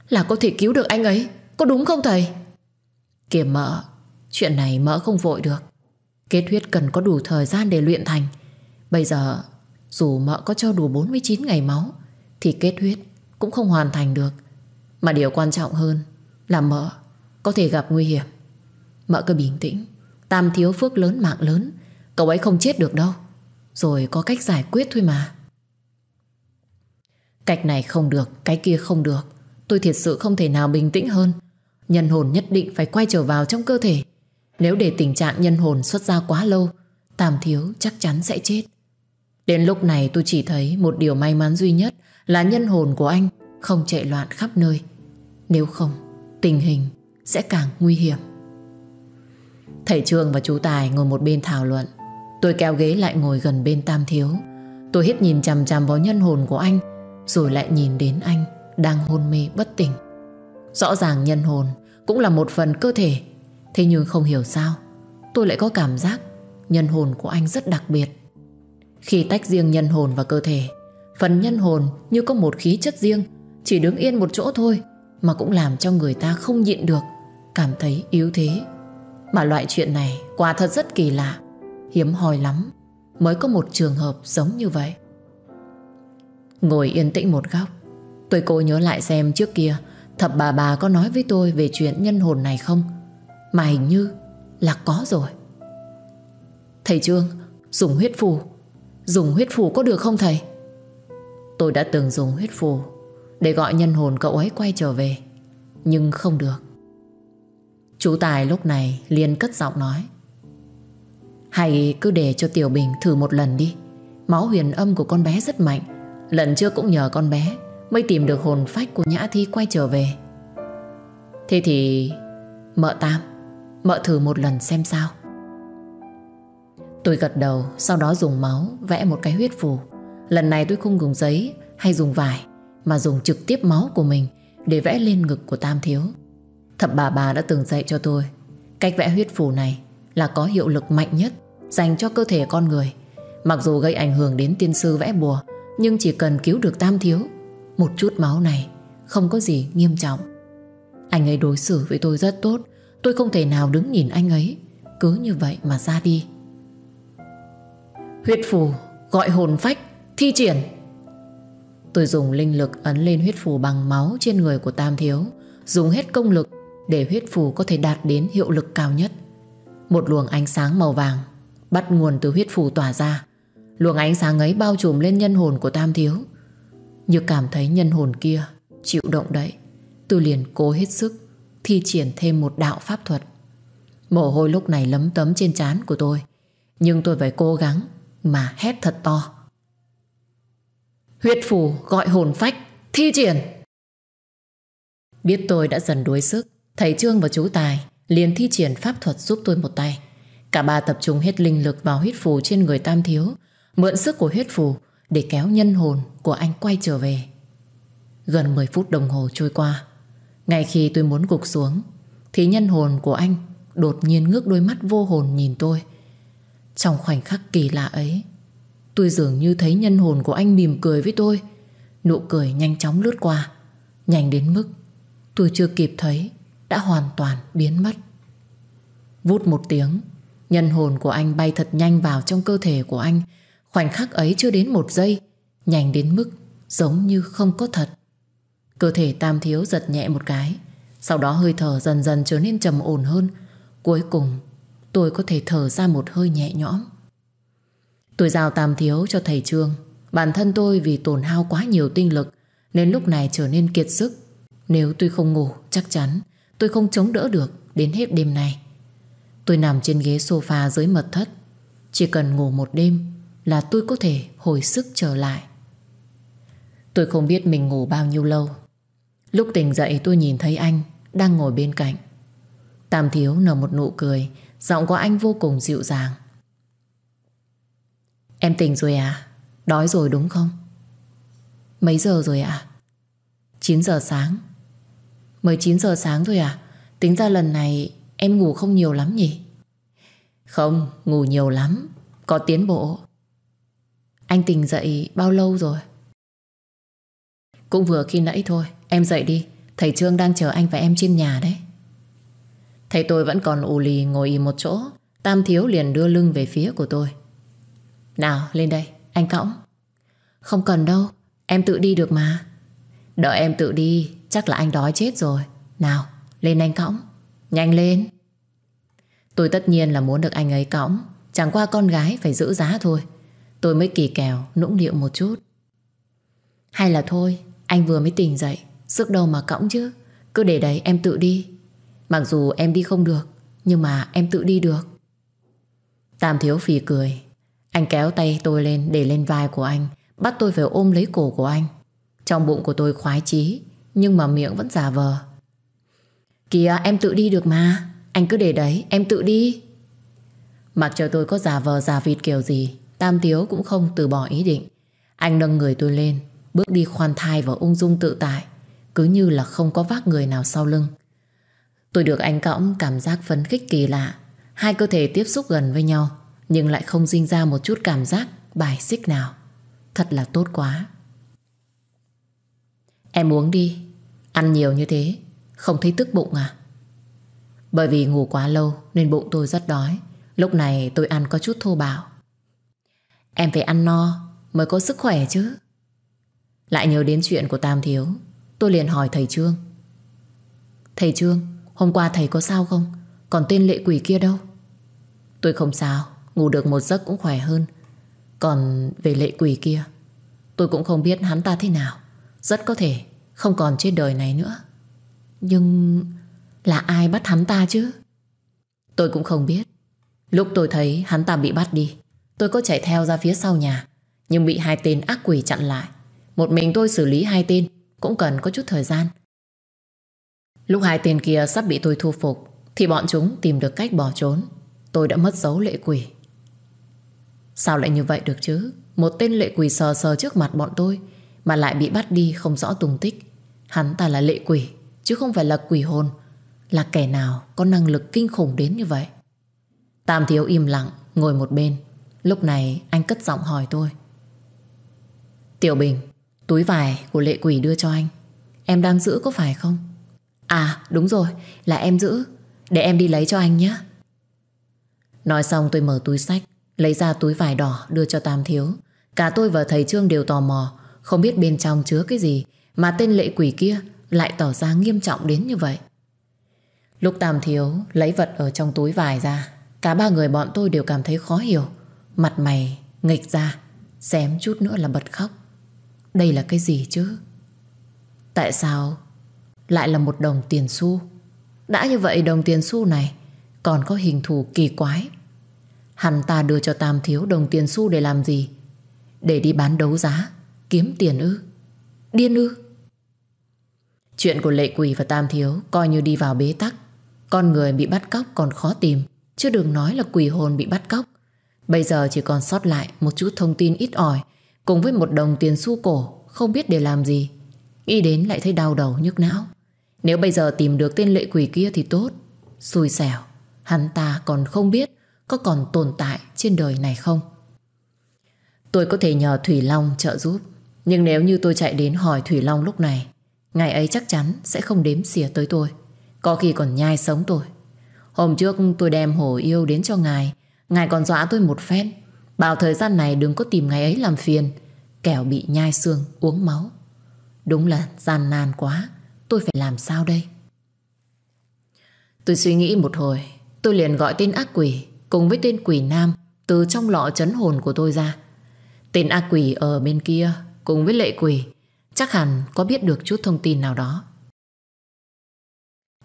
là có thể cứu được anh ấy, có đúng không thầy? Kìa mợ, chuyện này mợ không vội được. Kết huyết cần có đủ thời gian để luyện thành. Bây giờ dù mợ có cho đủ 49 ngày máu thì kết huyết cũng không hoàn thành được. Mà điều quan trọng hơn là mợ có thể gặp nguy hiểm. Mợ cứ bình tĩnh. Tam Thiếu phước lớn mạng lớn, cậu ấy không chết được đâu. Rồi có cách giải quyết thôi mà. Cách này không được, cái kia không được. Tôi thiệt sự không thể nào bình tĩnh hơn. Nhân hồn nhất định phải quay trở vào trong cơ thể. Nếu để tình trạng nhân hồn xuất ra quá lâu, Tam Thiếu chắc chắn sẽ chết. Đến lúc này tôi chỉ thấy một điều may mắn duy nhất là nhân hồn của anh không chạy loạn khắp nơi. Nếu không, tình hình sẽ càng nguy hiểm. Thầy Trương và chú Tài ngồi một bên thảo luận. Tôi kéo ghế lại ngồi gần bên Tam Thiếu. Tôi hết nhìn chằm chằm vào nhân hồn của anh, rồi lại nhìn đến anh đang hôn mê bất tỉnh. Rõ ràng nhân hồn cũng là một phần cơ thể. Thế nhưng không hiểu sao, tôi lại có cảm giác nhân hồn của anh rất đặc biệt. Khi tách riêng nhân hồn và cơ thể, phần nhân hồn như có một khí chất riêng. Chỉ đứng yên một chỗ thôi mà cũng làm cho người ta không nhịn được, cảm thấy yếu thế. Mà loại chuyện này quả thật rất kỳ lạ. Hiếm hoi lắm mới có một trường hợp giống như vậy. Ngồi yên tĩnh một góc, tôi cố nhớ lại xem trước kia Thập bà có nói với tôi về chuyện nhân hồn này không. Mà hình như là có rồi. Thầy Trương, dùng huyết phù. Dùng huyết phù có được không thầy? Tôi đã từng dùng huyết phù để gọi nhân hồn cậu ấy quay trở về, nhưng không được. Chú Tài lúc này liền cất giọng nói. Hay cứ để cho Tiểu Bình thử một lần đi. Máu huyền âm của con bé rất mạnh. Lần trước cũng nhờ con bé mới tìm được hồn phách của Nhã Thy quay trở về. Thế thì mợ Tam, mợ thử một lần xem sao. Tôi gật đầu, sau đó dùng máu vẽ một cái huyết phù. Lần này tôi không dùng giấy hay dùng vải, mà dùng trực tiếp máu của mình để vẽ lên ngực của Tam Thiếu. Thập bà đã từng dạy cho tôi cách vẽ huyết phù này là có hiệu lực mạnh nhất dành cho cơ thể con người. Mặc dù gây ảnh hưởng đến tiên sư vẽ bùa, nhưng chỉ cần cứu được Tam Thiếu, một chút máu này không có gì nghiêm trọng. Anh ấy đối xử với tôi rất tốt. Tôi không thể nào đứng nhìn anh ấy cứ như vậy mà ra đi. Huyết phù gọi hồn phách thi triển. Tôi dùng linh lực ấn lên huyết phù bằng máu trên người của Tam Thiếu, dùng hết công lực để huyết phù có thể đạt đến hiệu lực cao nhất. Một luồng ánh sáng màu vàng bắt nguồn từ huyết phù tỏa ra. Luồng ánh sáng ấy bao trùm lên nhân hồn của Tam Thiếu. Như cảm thấy nhân hồn kia chịu động đậy, tôi liền cố hết sức thi triển thêm một đạo pháp thuật. Mồ hôi lúc này lấm tấm trên trán của tôi, nhưng tôi phải cố gắng mà hét thật to. Huyết phù gọi hồn phách thi triển. Biết tôi đã dần đuối sức, thầy Trương và chú Tài liền thi triển pháp thuật giúp tôi một tay. Cả ba tập trung hết linh lực vào huyết phù trên người Tam Thiếu, mượn sức của huyết phù để kéo nhân hồn của anh quay trở về. Gần 10 phút đồng hồ trôi qua. Ngay khi tôi muốn gục xuống thì nhân hồn của anh đột nhiên ngước đôi mắt vô hồn nhìn tôi. Trong khoảnh khắc kỳ lạ ấy, tôi dường như thấy nhân hồn của anh mỉm cười với tôi. Nụ cười nhanh chóng lướt qua, nhanh đến mức tôi chưa kịp thấy đã hoàn toàn biến mất. Vút một tiếng, nhân hồn của anh bay thật nhanh vào trong cơ thể của anh. Khoảnh khắc ấy chưa đến một giây, nhanh đến mức giống như không có thật. Cơ thể Tam Thiếu giật nhẹ một cái, sau đó hơi thở dần dần trở nên trầm ổn hơn. Cuối cùng tôi có thể thở ra một hơi nhẹ nhõm. Tôi giao Tam Thiếu cho thầy Trương. Bản thân tôi vì tổn hao quá nhiều tinh lực nên lúc này trở nên kiệt sức. Nếu tôi không ngủ, chắc chắn tôi không chống đỡ được đến hết đêm này. Tôi nằm trên ghế sofa dưới mật thất. Chỉ cần ngủ một đêm là tôi có thể hồi sức trở lại. Tôi không biết mình ngủ bao nhiêu lâu. Lúc tỉnh dậy tôi nhìn thấy anh đang ngồi bên cạnh. Tam Thiếu nở một nụ cười. Giọng của anh vô cùng dịu dàng. Em tỉnh rồi à? Đói rồi đúng không? Mấy giờ rồi ạ? 9 giờ sáng. Mới 9 giờ sáng thôi à? Tính ra lần này em ngủ không nhiều lắm nhỉ? Không, ngủ nhiều lắm. Có tiến bộ. Anh tỉnh dậy bao lâu rồi? Cũng vừa khi nãy thôi. Em dậy đi. Thầy Trương đang chờ anh và em trên nhà đấy. Thấy tôi vẫn còn ù lì ngồi im một chỗ, Tam Thiếu liền đưa lưng về phía của tôi. Nào, lên đây, anh cõng. Không cần đâu, em tự đi được mà. Đợi em tự đi, chắc là anh đói chết rồi. Nào, lên anh cõng. Nhanh lên. Tôi tất nhiên là muốn được anh ấy cõng. Chẳng qua con gái phải giữ giá thôi. Tôi mới kỳ kèo, nũng điệu một chút. Hay là thôi, anh vừa mới tỉnh dậy, sức đâu mà cõng chứ. Cứ để đấy em tự đi. Mặc dù em đi không được, nhưng mà em tự đi được. Tam Thiếu phì cười. Anh kéo tay tôi lên để lên vai của anh, bắt tôi phải ôm lấy cổ của anh. Trong bụng của tôi khoái chí, nhưng mà miệng vẫn giả vờ. Kìa, em tự đi được mà. Anh cứ để đấy, em tự đi. Mặc cho tôi có giả vờ giả vịt kiểu gì, Tam Thiếu cũng không từ bỏ ý định. Anh nâng người tôi lên, bước đi khoan thai và ung dung tự tại, cứ như là không có vác người nào sau lưng. Tôi được anh cõng cảm giác phấn khích kỳ lạ. Hai cơ thể tiếp xúc gần với nhau, nhưng lại không sinh ra một chút cảm giác bài xích nào. Thật là tốt quá. Em uống đi. Ăn nhiều như thế không thấy tức bụng à? Bởi vì ngủ quá lâu nên bụng tôi rất đói. Lúc này tôi ăn có chút thô bạo. Em phải ăn no mới có sức khỏe chứ. Lại nhớ đến chuyện của Tam Thiếu, tôi liền hỏi thầy Trương. Thầy Trương, hôm qua thầy có sao không? Còn tên lệ quỷ kia đâu? Tôi không sao, ngủ được một giấc cũng khỏe hơn. Còn về lệ quỷ kia, tôi cũng không biết hắn ta thế nào. Rất có thể không còn trên đời này nữa. Nhưng là ai bắt hắn ta chứ? Tôi cũng không biết. Lúc tôi thấy hắn ta bị bắt đi, tôi có chạy theo ra phía sau nhà, nhưng bị hai tên ác quỷ chặn lại. Một mình tôi xử lý hai tên cũng cần có chút thời gian. Lúc hai tên kia sắp bị tôi thu phục thì bọn chúng tìm được cách bỏ trốn. Tôi đã mất dấu lệ quỷ. Sao lại như vậy được chứ? Một tên lệ quỷ sờ sờ trước mặt bọn tôi mà lại bị bắt đi không rõ tung tích. Hắn ta là lệ quỷ chứ không phải là quỷ hồn. Là kẻ nào có năng lực kinh khủng đến như vậy? Tam Thiếu im lặng ngồi một bên. Lúc này anh cất giọng hỏi tôi. Tiểu Bình, túi vải của lệ quỷ đưa cho anh. Em đang giữ có phải không? À đúng rồi, là em giữ. Để em đi lấy cho anh nhé. Nói xong tôi mở túi xách, lấy ra túi vải đỏ đưa cho Tam Thiếu. Cả tôi và thầy Trương đều tò mò, không biết bên trong chứa cái gì mà tên lệ quỷ kia lại tỏ ra nghiêm trọng đến như vậy. Lúc Tam Thiếu lấy vật ở trong túi vải ra, cả ba người bọn tôi đều cảm thấy khó hiểu. Mặt mày nghịch ra, xém chút nữa là bật khóc. Đây là cái gì chứ? Tại sao lại là một đồng tiền xu? Đã như vậy đồng tiền xu này còn có hình thù kỳ quái. Hắn ta đưa cho Tam Thiếu đồng tiền xu để làm gì? Để đi bán đấu giá kiếm tiền ư? Điên ư? Chuyện của lệ quỷ và Tam Thiếu coi như đi vào bế tắc. Con người bị bắt cóc còn khó tìm, chứ đừng nói là quỷ hồn bị bắt cóc. Bây giờ chỉ còn sót lại một chút thông tin ít ỏi cùng với một đồng tiền xu cổ không biết để làm gì. Nghĩ đến lại thấy đau đầu nhức não. Nếu bây giờ tìm được tên lệ quỷ kia thì tốt. Xui xẻo, hắn ta còn không biết có còn tồn tại trên đời này không. Tôi có thể nhờ Thủy Long trợ giúp, nhưng nếu như tôi chạy đến hỏi Thủy Long lúc này, ngày ấy chắc chắn sẽ không đếm xỉa tới tôi, có khi còn nhai sống tôi. Hôm trước tôi đem hổ yêu đến cho ngài, ngài còn dọa tôi một phen, bảo thời gian này đừng có tìm ngài ấy làm phiền, kẻo bị nhai xương uống máu. Đúng là gian nan quá. Tôi phải làm sao đây? Tôi suy nghĩ một hồi. Tôi liền gọi tên ác quỷ cùng với tên quỷ nam từ trong lọ trấn hồn của tôi ra. Tên ác quỷ ở bên kia cùng với lệ quỷ chắc hẳn có biết được chút thông tin nào đó.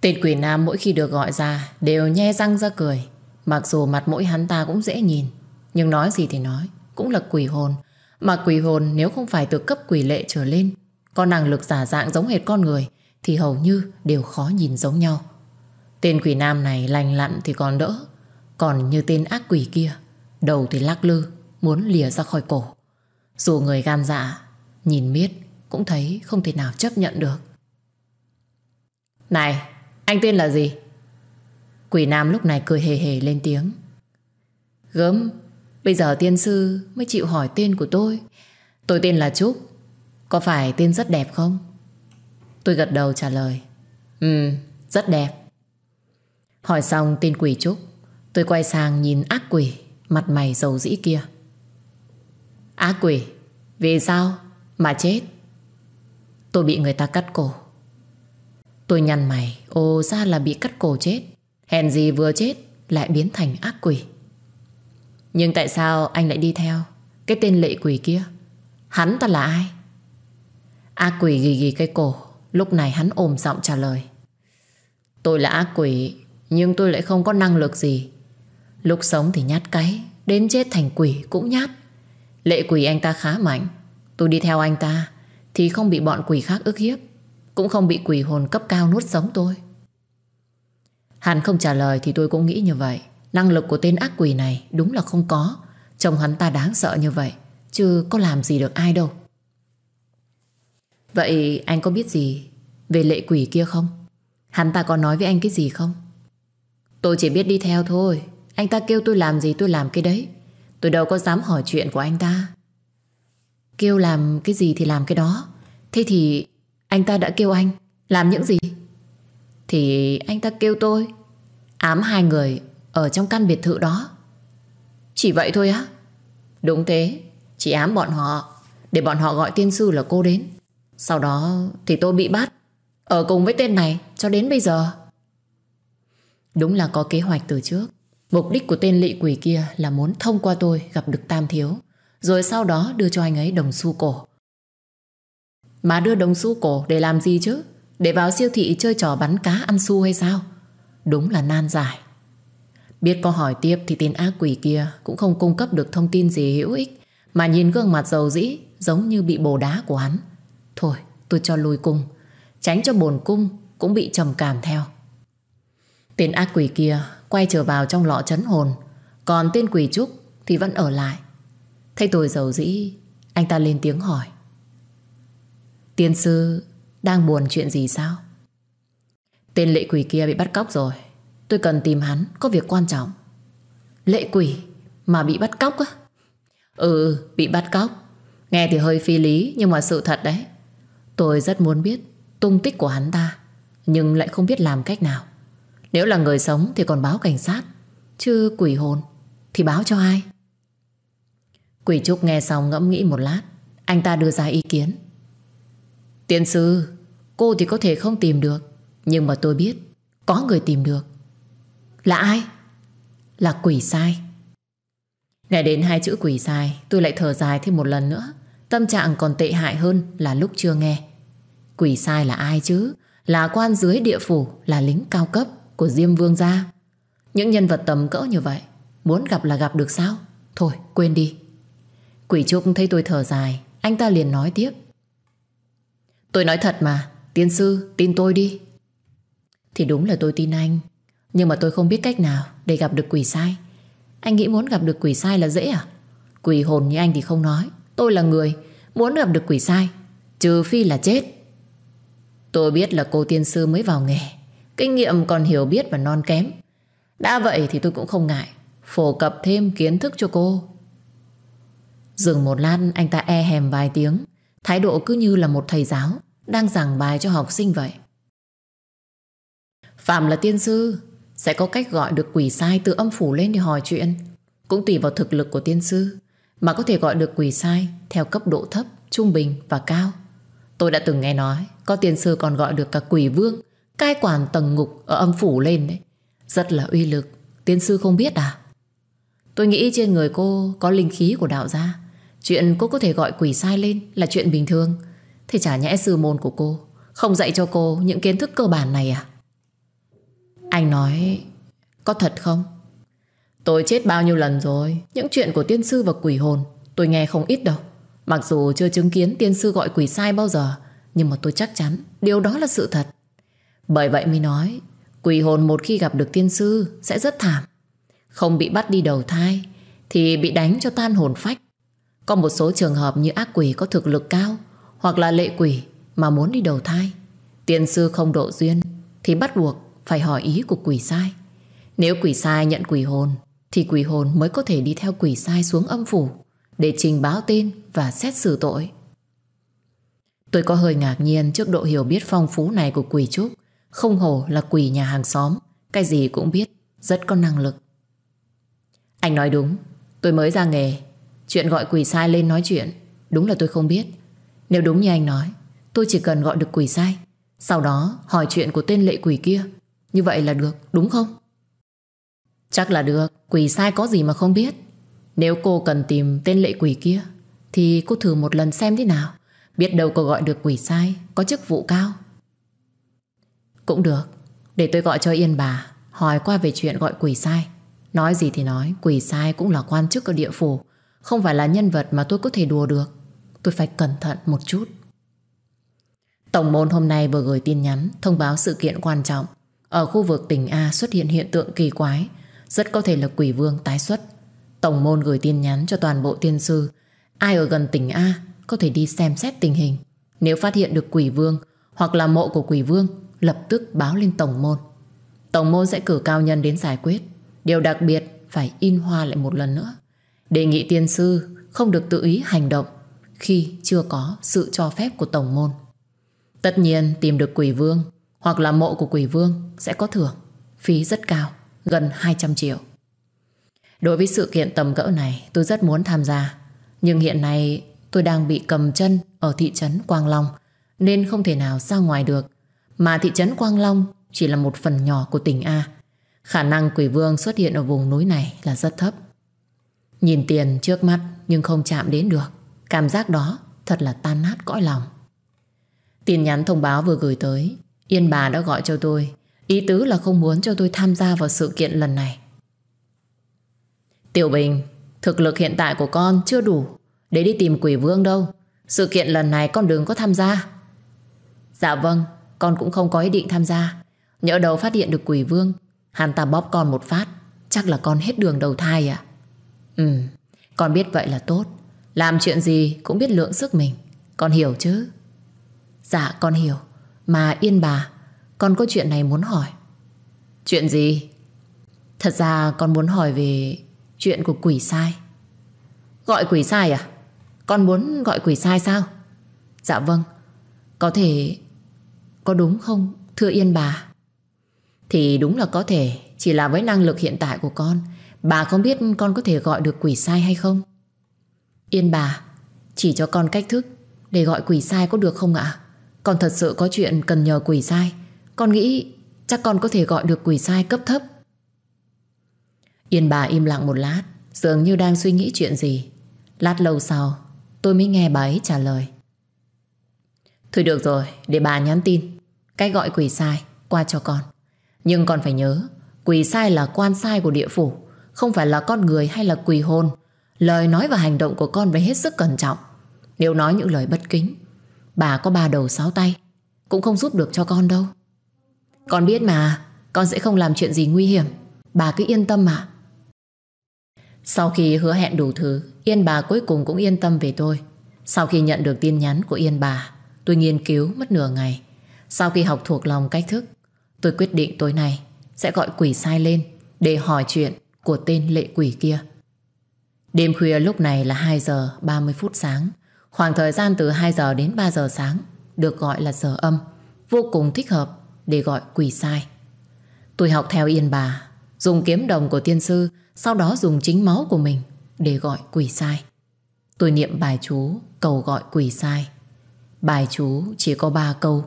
Tên quỷ nam mỗi khi được gọi ra đều nhe răng ra cười. Mặc dù mặt mũi hắn ta cũng dễ nhìn, nhưng nói gì thì nói, cũng là quỷ hồn. Mà quỷ hồn nếu không phải từ cấp quỷ lệ trở lên, có năng lực giả dạng giống hệt con người, thì hầu như đều khó nhìn giống nhau. Tên quỷ nam này lành lặn thì còn đỡ, còn như tên ác quỷ kia, đầu thì lắc lư, muốn lìa ra khỏi cổ. Dù người gan dạ, nhìn miết cũng thấy không thể nào chấp nhận được. Này, anh tên là gì? Quỷ nam lúc này cười hề hề lên tiếng. Gớm, bây giờ tiên sư mới chịu hỏi tên của tôi. Tôi tên là Trúc. Có phải tên rất đẹp không? Tôi gật đầu trả lời. Rất đẹp. Hỏi xong tên quỷ Trúc, tôi quay sang nhìn ác quỷ, mặt mày rầu rĩ kia. Ác quỷ, vì sao mà chết? Tôi bị người ta cắt cổ. Tôi nhăn mày, ồ ra là bị cắt cổ chết. Hèn gì vừa chết lại biến thành ác quỷ. Nhưng tại sao anh lại đi theo cái tên lệ quỷ kia? Hắn ta là ai? Ác quỷ ghi ghi cái cổ. Lúc này hắn ồm giọng trả lời. Tôi là ác quỷ, nhưng tôi lại không có năng lực gì. Lúc sống thì nhát cái, đến chết thành quỷ cũng nhát. Lệ quỷ anh ta khá mạnh. Tôi đi theo anh ta thì không bị bọn quỷ khác ức hiếp, cũng không bị quỷ hồn cấp cao nuốt sống tôi. Hắn không trả lời thì tôi cũng nghĩ như vậy. Năng lực của tên ác quỷ này đúng là không có. Trông hắn ta đáng sợ như vậy, chứ có làm gì được ai đâu. Vậy anh có biết gì về lệ quỷ kia không? Hắn ta có nói với anh cái gì không? Tôi chỉ biết đi theo thôi. Anh ta kêu tôi làm gì tôi làm cái đấy. Tôi đâu có dám hỏi chuyện của anh ta. Kêu làm cái gì thì làm cái đó. Thế thì anh ta đã kêu anh làm những gì? Thì anh ta kêu tôi ám hai người ở trong căn biệt thự đó. Chỉ vậy thôi á? Đúng thế, chỉ ám bọn họ để bọn họ gọi tiên sư là cô đến. Sau đó thì tôi bị bắt, ở cùng với tên này cho đến bây giờ. Đúng là có kế hoạch từ trước. Mục đích của tên lệ quỷ kia là muốn thông qua tôi gặp được Tam Thiếu, rồi sau đó đưa cho anh ấy đồng xu cổ. Mà đưa đồng xu cổ để làm gì chứ? Để vào siêu thị chơi trò bắn cá ăn xu hay sao? Đúng là nan giải. Biết có hỏi tiếp thì tên ác quỷ kia cũng không cung cấp được thông tin gì hữu ích, mà nhìn gương mặt rầu rĩ giống như bị bồ đá của hắn. Thôi tôi cho lui cung, tránh cho bồn cung cũng bị trầm cảm theo. Tên ác quỷ kia quay trở vào trong lọ trấn hồn, còn tên quỷ Trúc thì vẫn ở lại. Thấy tôi rầu rĩ, anh ta lên tiếng hỏi. Tiên sư đang buồn chuyện gì sao? Tên lệ quỷ kia bị bắt cóc rồi, tôi cần tìm hắn có việc quan trọng. Lệ quỷ mà bị bắt cóc á? Ừ, bị bắt cóc. Nghe thì hơi phi lý nhưng mà sự thật đấy. Tôi rất muốn biết tung tích của hắn ta, nhưng lại không biết làm cách nào. Nếu là người sống thì còn báo cảnh sát, chứ quỷ hồn thì báo cho ai? Quỷ Trúc nghe xong ngẫm nghĩ một lát, anh ta đưa ra ý kiến. Tiên sư, cô thì có thể không tìm được, nhưng mà tôi biết có người tìm được. Là ai? Là quỷ sai. Nghe đến hai chữ quỷ sai, tôi lại thở dài thêm một lần nữa. Tâm trạng còn tệ hại hơn là lúc chưa nghe. Quỷ sai là ai chứ? Là quan dưới địa phủ, là lính cao cấp của Diêm Vương gia. Những nhân vật tầm cỡ như vậy muốn gặp là gặp được sao? Thôi quên đi. Quỷ Trúc thấy tôi thở dài, anh ta liền nói tiếp. Tôi nói thật mà, tiên sư tin tôi đi. Thì đúng là tôi tin anh, nhưng mà tôi không biết cách nào để gặp được quỷ sai. Anh nghĩ muốn gặp được quỷ sai là dễ à? Quỷ hồn như anh thì không nói. Tôi là người, muốn gặp được quỷ sai trừ phi là chết. Tôi biết là cô tiên sư mới vào nghề, kinh nghiệm còn hiểu biết và non kém. Đã vậy thì tôi cũng không ngại phổ cập thêm kiến thức cho cô. Dừng một lát, anh ta e hèm vài tiếng, thái độ cứ như là một thầy giáo đang giảng bài cho học sinh vậy. Phạm là tiên sư sẽ có cách gọi được quỷ sai từ âm phủ lên để hỏi chuyện. Cũng tùy vào thực lực của tiên sư mà có thể gọi được quỷ sai theo cấp độ thấp, trung bình và cao. Tôi đã từng nghe nói có tiên sư còn gọi được cả quỷ vương cai quản tầng ngục ở âm phủ lên đấy. Rất là uy lực, Tiên sư không biết à? Tôi nghĩ trên người cô có linh khí của đạo gia. Chuyện cô có thể gọi quỷ sai lên là chuyện bình thường. Thế chả nhẽ sư môn của cô không dạy cho cô những kiến thức cơ bản này à? Anh nói có thật không? Tôi chết bao nhiêu lần rồi, những chuyện của tiên sư và quỷ hồn tôi nghe không ít đâu. Mặc dù chưa chứng kiến tiên sư gọi quỷ sai bao giờ, nhưng mà tôi chắc chắn điều đó là sự thật. Bởi vậy mới nói, quỷ hồn một khi gặp được tiên sư sẽ rất thảm. Không bị bắt đi đầu thai thì bị đánh cho tan hồn phách. Có một số trường hợp như ác quỷ có thực lực cao hoặc là lệ quỷ mà muốn đi đầu thai, tiên sư không độ duyên thì bắt buộc phải hỏi ý của quỷ sai. Nếu quỷ sai nhận quỷ hồn thì quỷ hồn mới có thể đi theo quỷ sai xuống âm phủ để trình báo tên và xét xử tội. Tôi có hơi ngạc nhiên trước độ hiểu biết phong phú này của quỷ Trúc. Không hổ là quỷ nhà hàng xóm, cái gì cũng biết, rất có năng lực. Anh nói đúng, tôi mới ra nghề. Chuyện gọi quỷ sai lên nói chuyện, đúng là tôi không biết. Nếu đúng như anh nói, tôi chỉ cần gọi được quỷ sai, sau đó hỏi chuyện của tên lệ quỷ kia, như vậy là được, đúng không? Chắc là được, quỷ sai có gì mà không biết. Nếu cô cần tìm tên lệ quỷ kia thì cô thử một lần xem thế nào. Biết đâu cô gọi được quỷ sai có chức vụ cao. Cũng được, để tôi gọi cho Yên bà, hỏi qua về chuyện gọi quỷ sai. Nói gì thì nói, quỷ sai cũng là quan chức ở địa phủ, không phải là nhân vật mà tôi có thể đùa được. Tôi phải cẩn thận một chút. Tổng môn hôm nay vừa gửi tin nhắn thông báo sự kiện quan trọng. Ở khu vực tỉnh A xuất hiện hiện tượng kỳ quái, rất có thể là quỷ vương tái xuất. Tổng môn gửi tin nhắn cho toàn bộ tiên sư, ai ở gần tỉnh A có thể đi xem xét tình hình. Nếu phát hiện được quỷ vương hoặc là mộ của quỷ vương, lập tức báo lên tổng môn. Tổng môn sẽ cử cao nhân đến giải quyết. Điều đặc biệt phải in hoa lại một lần nữa. Đề nghị tiên sư không được tự ý hành động khi chưa có sự cho phép của tổng môn. Tất nhiên tìm được quỷ vương hoặc là mộ của quỷ vương sẽ có thưởng, phí rất cao, gần 200 triệu. Đối với sự kiện tầm cỡ này tôi rất muốn tham gia, nhưng hiện nay tôi đang bị cầm chân ở thị trấn Quang Long nên không thể nào ra ngoài được. Mà thị trấn Quang Long chỉ là một phần nhỏ của tỉnh A. Khả năng quỷ vương xuất hiện ở vùng núi này là rất thấp. Nhìn tiền trước mắt nhưng không chạm đến được, cảm giác đó thật là tan nát cõi lòng. Tin nhắn thông báo vừa gửi tới, Yên bà đã gọi cho tôi, ý tứ là không muốn cho tôi tham gia vào sự kiện lần này. Tiểu Bình, thực lực hiện tại của con chưa đủ để đi tìm quỷ vương đâu. Sự kiện lần này con đừng có tham gia. Dạ vâng, con cũng không có ý định tham gia. Nhỡ đầu phát hiện được quỷ vương, hắn ta bóp con một phát, chắc là con hết đường đầu thai à? Ừ, con biết vậy là tốt. Làm chuyện gì cũng biết lượng sức mình, con hiểu chứ? Dạ con hiểu. Mà Yên bà, con có chuyện này muốn hỏi. Chuyện gì? Thật ra con muốn hỏi về chuyện của quỷ sai. Gọi quỷ sai à? Con muốn gọi quỷ sai sao? Dạ vâng. Có thể... Có đúng không thưa Yên bà? Thì đúng là có thể. Chỉ là với năng lực hiện tại của con, bà không biết con có thể gọi được quỷ sai hay không. Yên bà, chỉ cho con cách thức để gọi quỷ sai có được không ạ? Con thật sự có chuyện cần nhờ quỷ sai. Con nghĩ chắc con có thể gọi được quỷ sai cấp thấp. Yên bà im lặng một lát, dường như đang suy nghĩ chuyện gì. Lát lâu sau tôi mới nghe bà ấy trả lời. Thôi được rồi, để bà nhắn tin cách gọi quỷ sai qua cho con. Nhưng con phải nhớ, quỷ sai là quan sai của địa phủ, không phải là con người hay là quỷ hồn. Lời nói và hành động của con phải hết sức cẩn trọng. Nếu nói những lời bất kính, bà có 3 đầu 6 tay cũng không giúp được cho con đâu. Con biết mà, con sẽ không làm chuyện gì nguy hiểm, bà cứ yên tâm mà. Sau khi hứa hẹn đủ thứ, Yên bà cuối cùng cũng yên tâm về tôi. Sau khi nhận được tin nhắn của Yên bà, tôi nghiên cứu mất nửa ngày. Sau khi học thuộc lòng cách thức, tôi quyết định tối nay sẽ gọi quỷ sai lên để hỏi chuyện của tên lệ quỷ kia. Đêm khuya lúc này là 2 giờ 30 phút sáng. Khoảng thời gian từ 2 giờ đến 3 giờ sáng được gọi là giờ âm, vô cùng thích hợp để gọi quỷ sai. Tôi học theo Yên bà, dùng kiếm đồng của tiên sư, sau đó dùng chính máu của mình để gọi quỷ sai. Tôi niệm bài chú cầu gọi quỷ sai. Bài chú chỉ có 3 câu,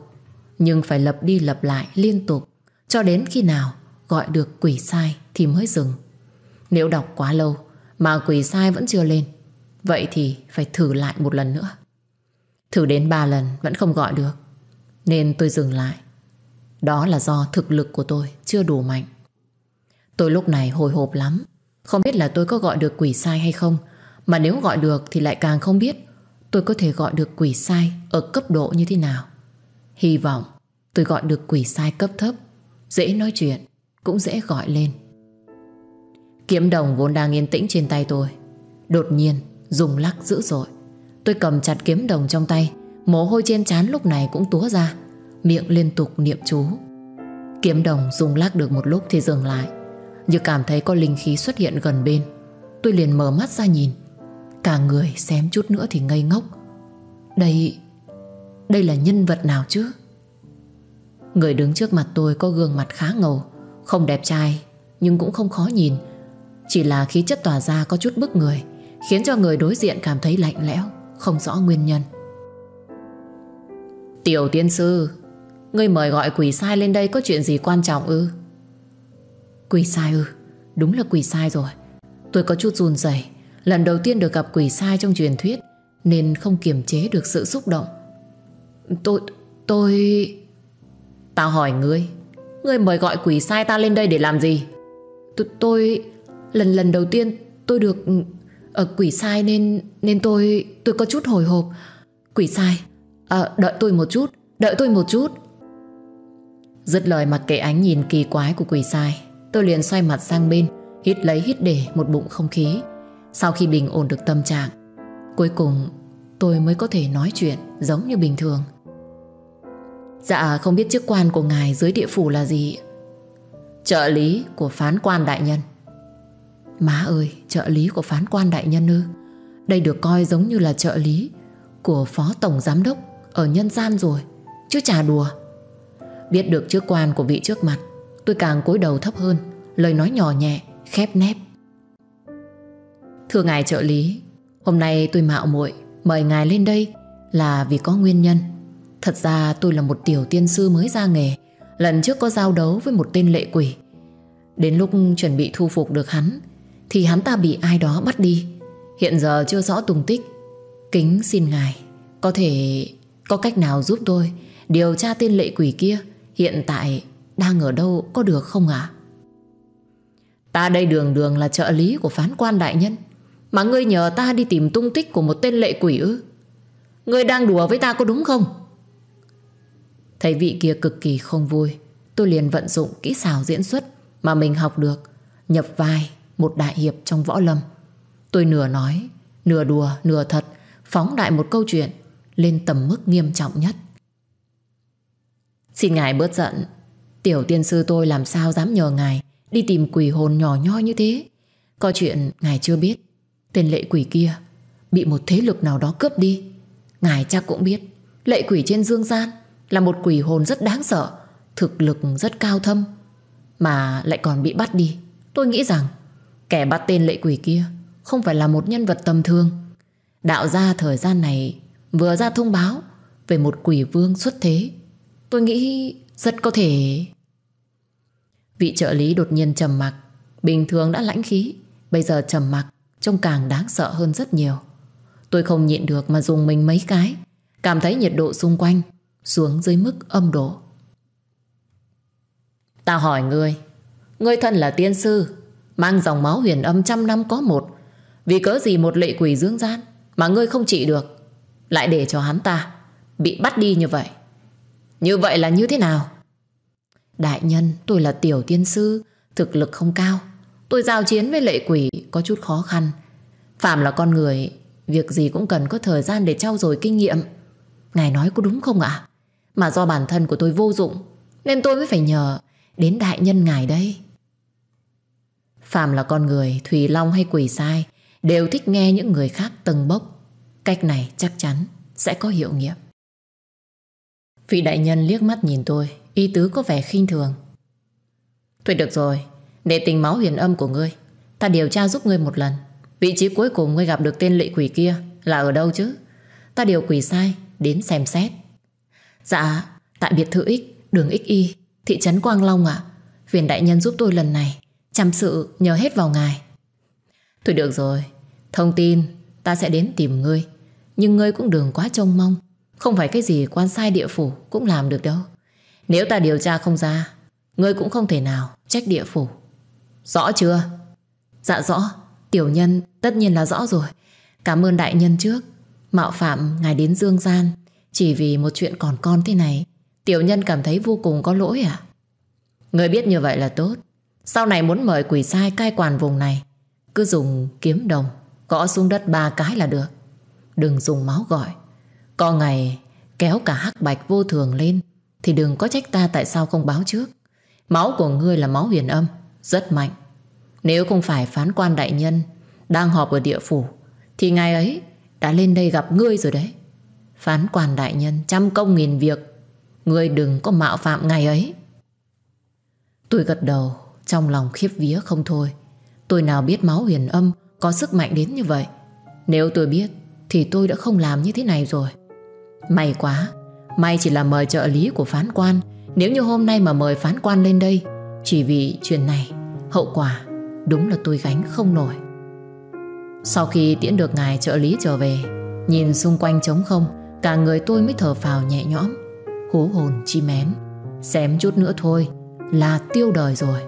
nhưng phải lặp đi lặp lại liên tục cho đến khi nào gọi được quỷ sai thì mới dừng. Nếu đọc quá lâu mà quỷ sai vẫn chưa lên, vậy thì phải thử lại một lần nữa. Thử đến 3 lần vẫn không gọi được, nên tôi dừng lại. Đó là do thực lực của tôi chưa đủ mạnh. Tôi lúc này hồi hộp lắm, không biết là tôi có gọi được quỷ sai hay không. Mà nếu gọi được thì lại càng không biết tôi có thể gọi được quỷ sai ở cấp độ như thế nào. Hy vọng tôi gọi được quỷ sai cấp thấp, dễ nói chuyện, cũng dễ gọi lên. Kiếm đồng vốn đang yên tĩnh trên tay tôi đột nhiên rung lắc dữ dội. Tôi cầm chặt kiếm đồng trong tay, mồ hôi trên trán lúc này cũng túa ra, miệng liên tục niệm chú. Kiếm đồng rung lắc được một lúc thì dừng lại. Như cảm thấy có linh khí xuất hiện gần bên, tôi liền mở mắt ra nhìn. Cả người xém chút nữa thì ngây ngốc. Đây là nhân vật nào chứ? Người đứng trước mặt tôi có gương mặt khá ngầu, không đẹp trai nhưng cũng không khó nhìn. Chỉ là khí chất tỏa ra có chút bức người, khiến cho người đối diện cảm thấy lạnh lẽo, không rõ nguyên nhân. Tiểu tiên sư, ngươi mời gọi quỷ sai lên đây có chuyện gì quan trọng ư? Quỷ sai ư? Đúng là quỷ sai rồi. Tôi có chút run rẩy, lần đầu tiên được gặp quỷ sai trong truyền thuyết nên không kiềm chế được sự xúc động. Tao hỏi ngươi, ngươi mời gọi quỷ sai ta lên đây để làm gì? Tôi lần đầu tiên tôi được ở quỷ sai nên tôi có chút hồi hộp. Quỷ sai, đợi tôi một chút. Dứt lời mặc kệ ánh nhìn kỳ quái của quỷ sai, tôi liền xoay mặt sang bên, hít lấy hít để một bụng không khí. Sau khi bình ổn được tâm trạng, cuối cùng tôi mới có thể nói chuyện giống như bình thường. Dạ không biết chức quan của ngài dưới địa phủ là gì? Trợ lý của phán quan đại nhân. Má ơi, trợ lý của phán quan đại nhân ư? Đây được coi giống như là trợ lý của phó tổng giám đốc ở nhân gian rồi, chứ chả đùa. Biết được chức quan của vị trước mặt, tôi càng cúi đầu thấp hơn, lời nói nhỏ nhẹ, khép nép. Thưa ngài trợ lý, hôm nay tôi mạo muội mời ngài lên đây là vì có nguyên nhân. Thật ra tôi là một tiểu tiên sư mới ra nghề, lần trước có giao đấu với một tên lệ quỷ. Đến lúc chuẩn bị thu phục được hắn thì hắn ta bị ai đó bắt đi, hiện giờ chưa rõ tung tích. Kính xin ngài có thể có cách nào giúp tôi điều tra tên lệ quỷ kia hiện tại đang ở đâu có được không ạ? Ta đây đường đường là trợ lý của phán quan đại nhân, mà ngươi nhờ ta đi tìm tung tích của một tên lệ quỷ ư? Ngươi đang đùa với ta có đúng không? Thấy vị kia cực kỳ không vui, tôi liền vận dụng kỹ xảo diễn xuất mà mình học được, nhập vai một đại hiệp trong võ lâm. Tôi nửa nói, nửa đùa, nửa thật, phóng đại một câu chuyện lên tầm mức nghiêm trọng nhất. Xin ngài bớt giận, tiểu tiên sư tôi làm sao dám nhờ ngài đi tìm quỷ hồn nhỏ nhoi như thế. Có chuyện ngài chưa biết, tên lệ quỷ kia bị một thế lực nào đó cướp đi. Ngài chắc cũng biết, lệ quỷ trên dương gian là một quỷ hồn rất đáng sợ, thực lực rất cao thâm, mà lại còn bị bắt đi. Tôi nghĩ rằng kẻ bắt tên lệ quỷ kia không phải là một nhân vật tầm thường. Đạo gia thời gian này vừa ra thông báo về một quỷ vương xuất thế. Tôi nghĩ rất có thể... Vị trợ lý đột nhiên trầm mặc. Bình thường đã lãnh khí, bây giờ trầm mặc trông càng đáng sợ hơn rất nhiều. Tôi không nhịn được mà rùng mình mấy cái, cảm thấy nhiệt độ xung quanh xuống dưới mức âm độ. Ta hỏi ngươi, ngươi thân là tiên sư, mang dòng máu huyền âm 100 năm có một, vì cớ gì một lệ quỷ dương gian mà ngươi không trị được, lại để cho hắn ta bị bắt đi như vậy? Như vậy là như thế nào? Đại nhân, tôi là tiểu tiên sư, thực lực không cao, tôi giao chiến với lệ quỷ có chút khó khăn. Phàm là con người, việc gì cũng cần có thời gian để trau dồi kinh nghiệm. Ngài nói có đúng không ạ? Mà do bản thân của tôi vô dụng nên tôi mới phải nhờ đến đại nhân ngài đây. Phàm là con người, Thủy Long hay quỷ sai đều thích nghe những người khác tâng bốc. Cách này chắc chắn sẽ có hiệu nghiệm. Vị đại nhân liếc mắt nhìn tôi, ý tứ có vẻ khinh thường. Thôi được rồi, để tình máu huyền âm của ngươi, ta điều tra giúp ngươi một lần. Vị trí cuối cùng ngươi gặp được tên lệ quỷ kia là ở đâu chứ? Ta điều quỷ sai đến xem xét. Dạ, tại biệt thự X, đường XY, thị trấn Quang Long ạ. Phiền đại nhân giúp tôi lần này, chăm sự nhờ hết vào ngài. Thôi được rồi, thông tin ta sẽ đến tìm ngươi, nhưng ngươi cũng đừng quá trông mong. Không phải cái gì quan sai địa phủ cũng làm được đâu. Nếu ta điều tra không ra, ngươi cũng không thể nào trách địa phủ. Rõ chưa? Dạ rõ, tiểu nhân tất nhiên là rõ rồi. Cảm ơn đại nhân trước. Mạo phạm ngài đến dương gian chỉ vì một chuyện còn con thế này, tiểu nhân cảm thấy vô cùng có lỗi à? Ngươi biết như vậy là tốt. Sau này muốn mời quỷ sai cai quản vùng này, cứ dùng kiếm đồng gõ xuống đất 3 cái là được. Đừng dùng máu gọi. Có ngày kéo cả hắc bạch vô thường lên thì đừng có trách ta tại sao không báo trước. Máu của ngươi là máu huyền âm, rất mạnh. Nếu không phải phán quan đại nhân đang họp ở địa phủ thì ngày ấy đã lên đây gặp ngươi rồi đấy. Phán quan đại nhân trăm công nghìn việc, ngươi đừng có mạo phạm ngày ấy. Tôi gật đầu, trong lòng khiếp vía không thôi. Tôi nào biết máu huyền âm có sức mạnh đến như vậy. Nếu tôi biết thì tôi đã không làm như thế này rồi. May quá, may chỉ là mời trợ lý của phán quan. Nếu như hôm nay mà mời phán quan lên đây chỉ vì chuyện này, hậu quả đúng là tôi gánh không nổi. Sau khi tiễn được ngài trợ lý trở về, nhìn xung quanh trống không, cả người tôi mới thở phào nhẹ nhõm. Hú hồn chim én, xém chút nữa thôi là tiêu đời rồi.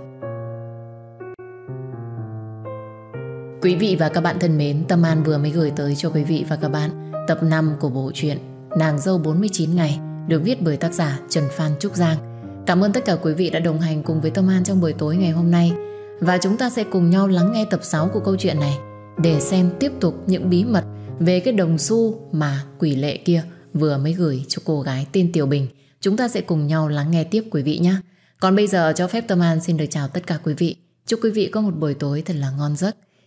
Quý vị và các bạn thân mến, Tâm An vừa mới gửi tới cho quý vị và các bạn tập 5 của bộ truyện Nàng dâu 49 ngày được viết bởi tác giả Trần Phan Trúc Giang. Cảm ơn tất cả quý vị đã đồng hành cùng với Tâm An trong buổi tối ngày hôm nay. Và chúng ta sẽ cùng nhau lắng nghe tập 6 của câu chuyện này để xem tiếp tục những bí mật về cái đồng xu mà quỷ lệ kia vừa mới gửi cho cô gái tên Tiểu Bình. Chúng ta sẽ cùng nhau lắng nghe tiếp quý vị nhé. Còn bây giờ cho phép Tâm An xin được chào tất cả quý vị. Chúc quý vị có một buổi tối thật là ngon giấc.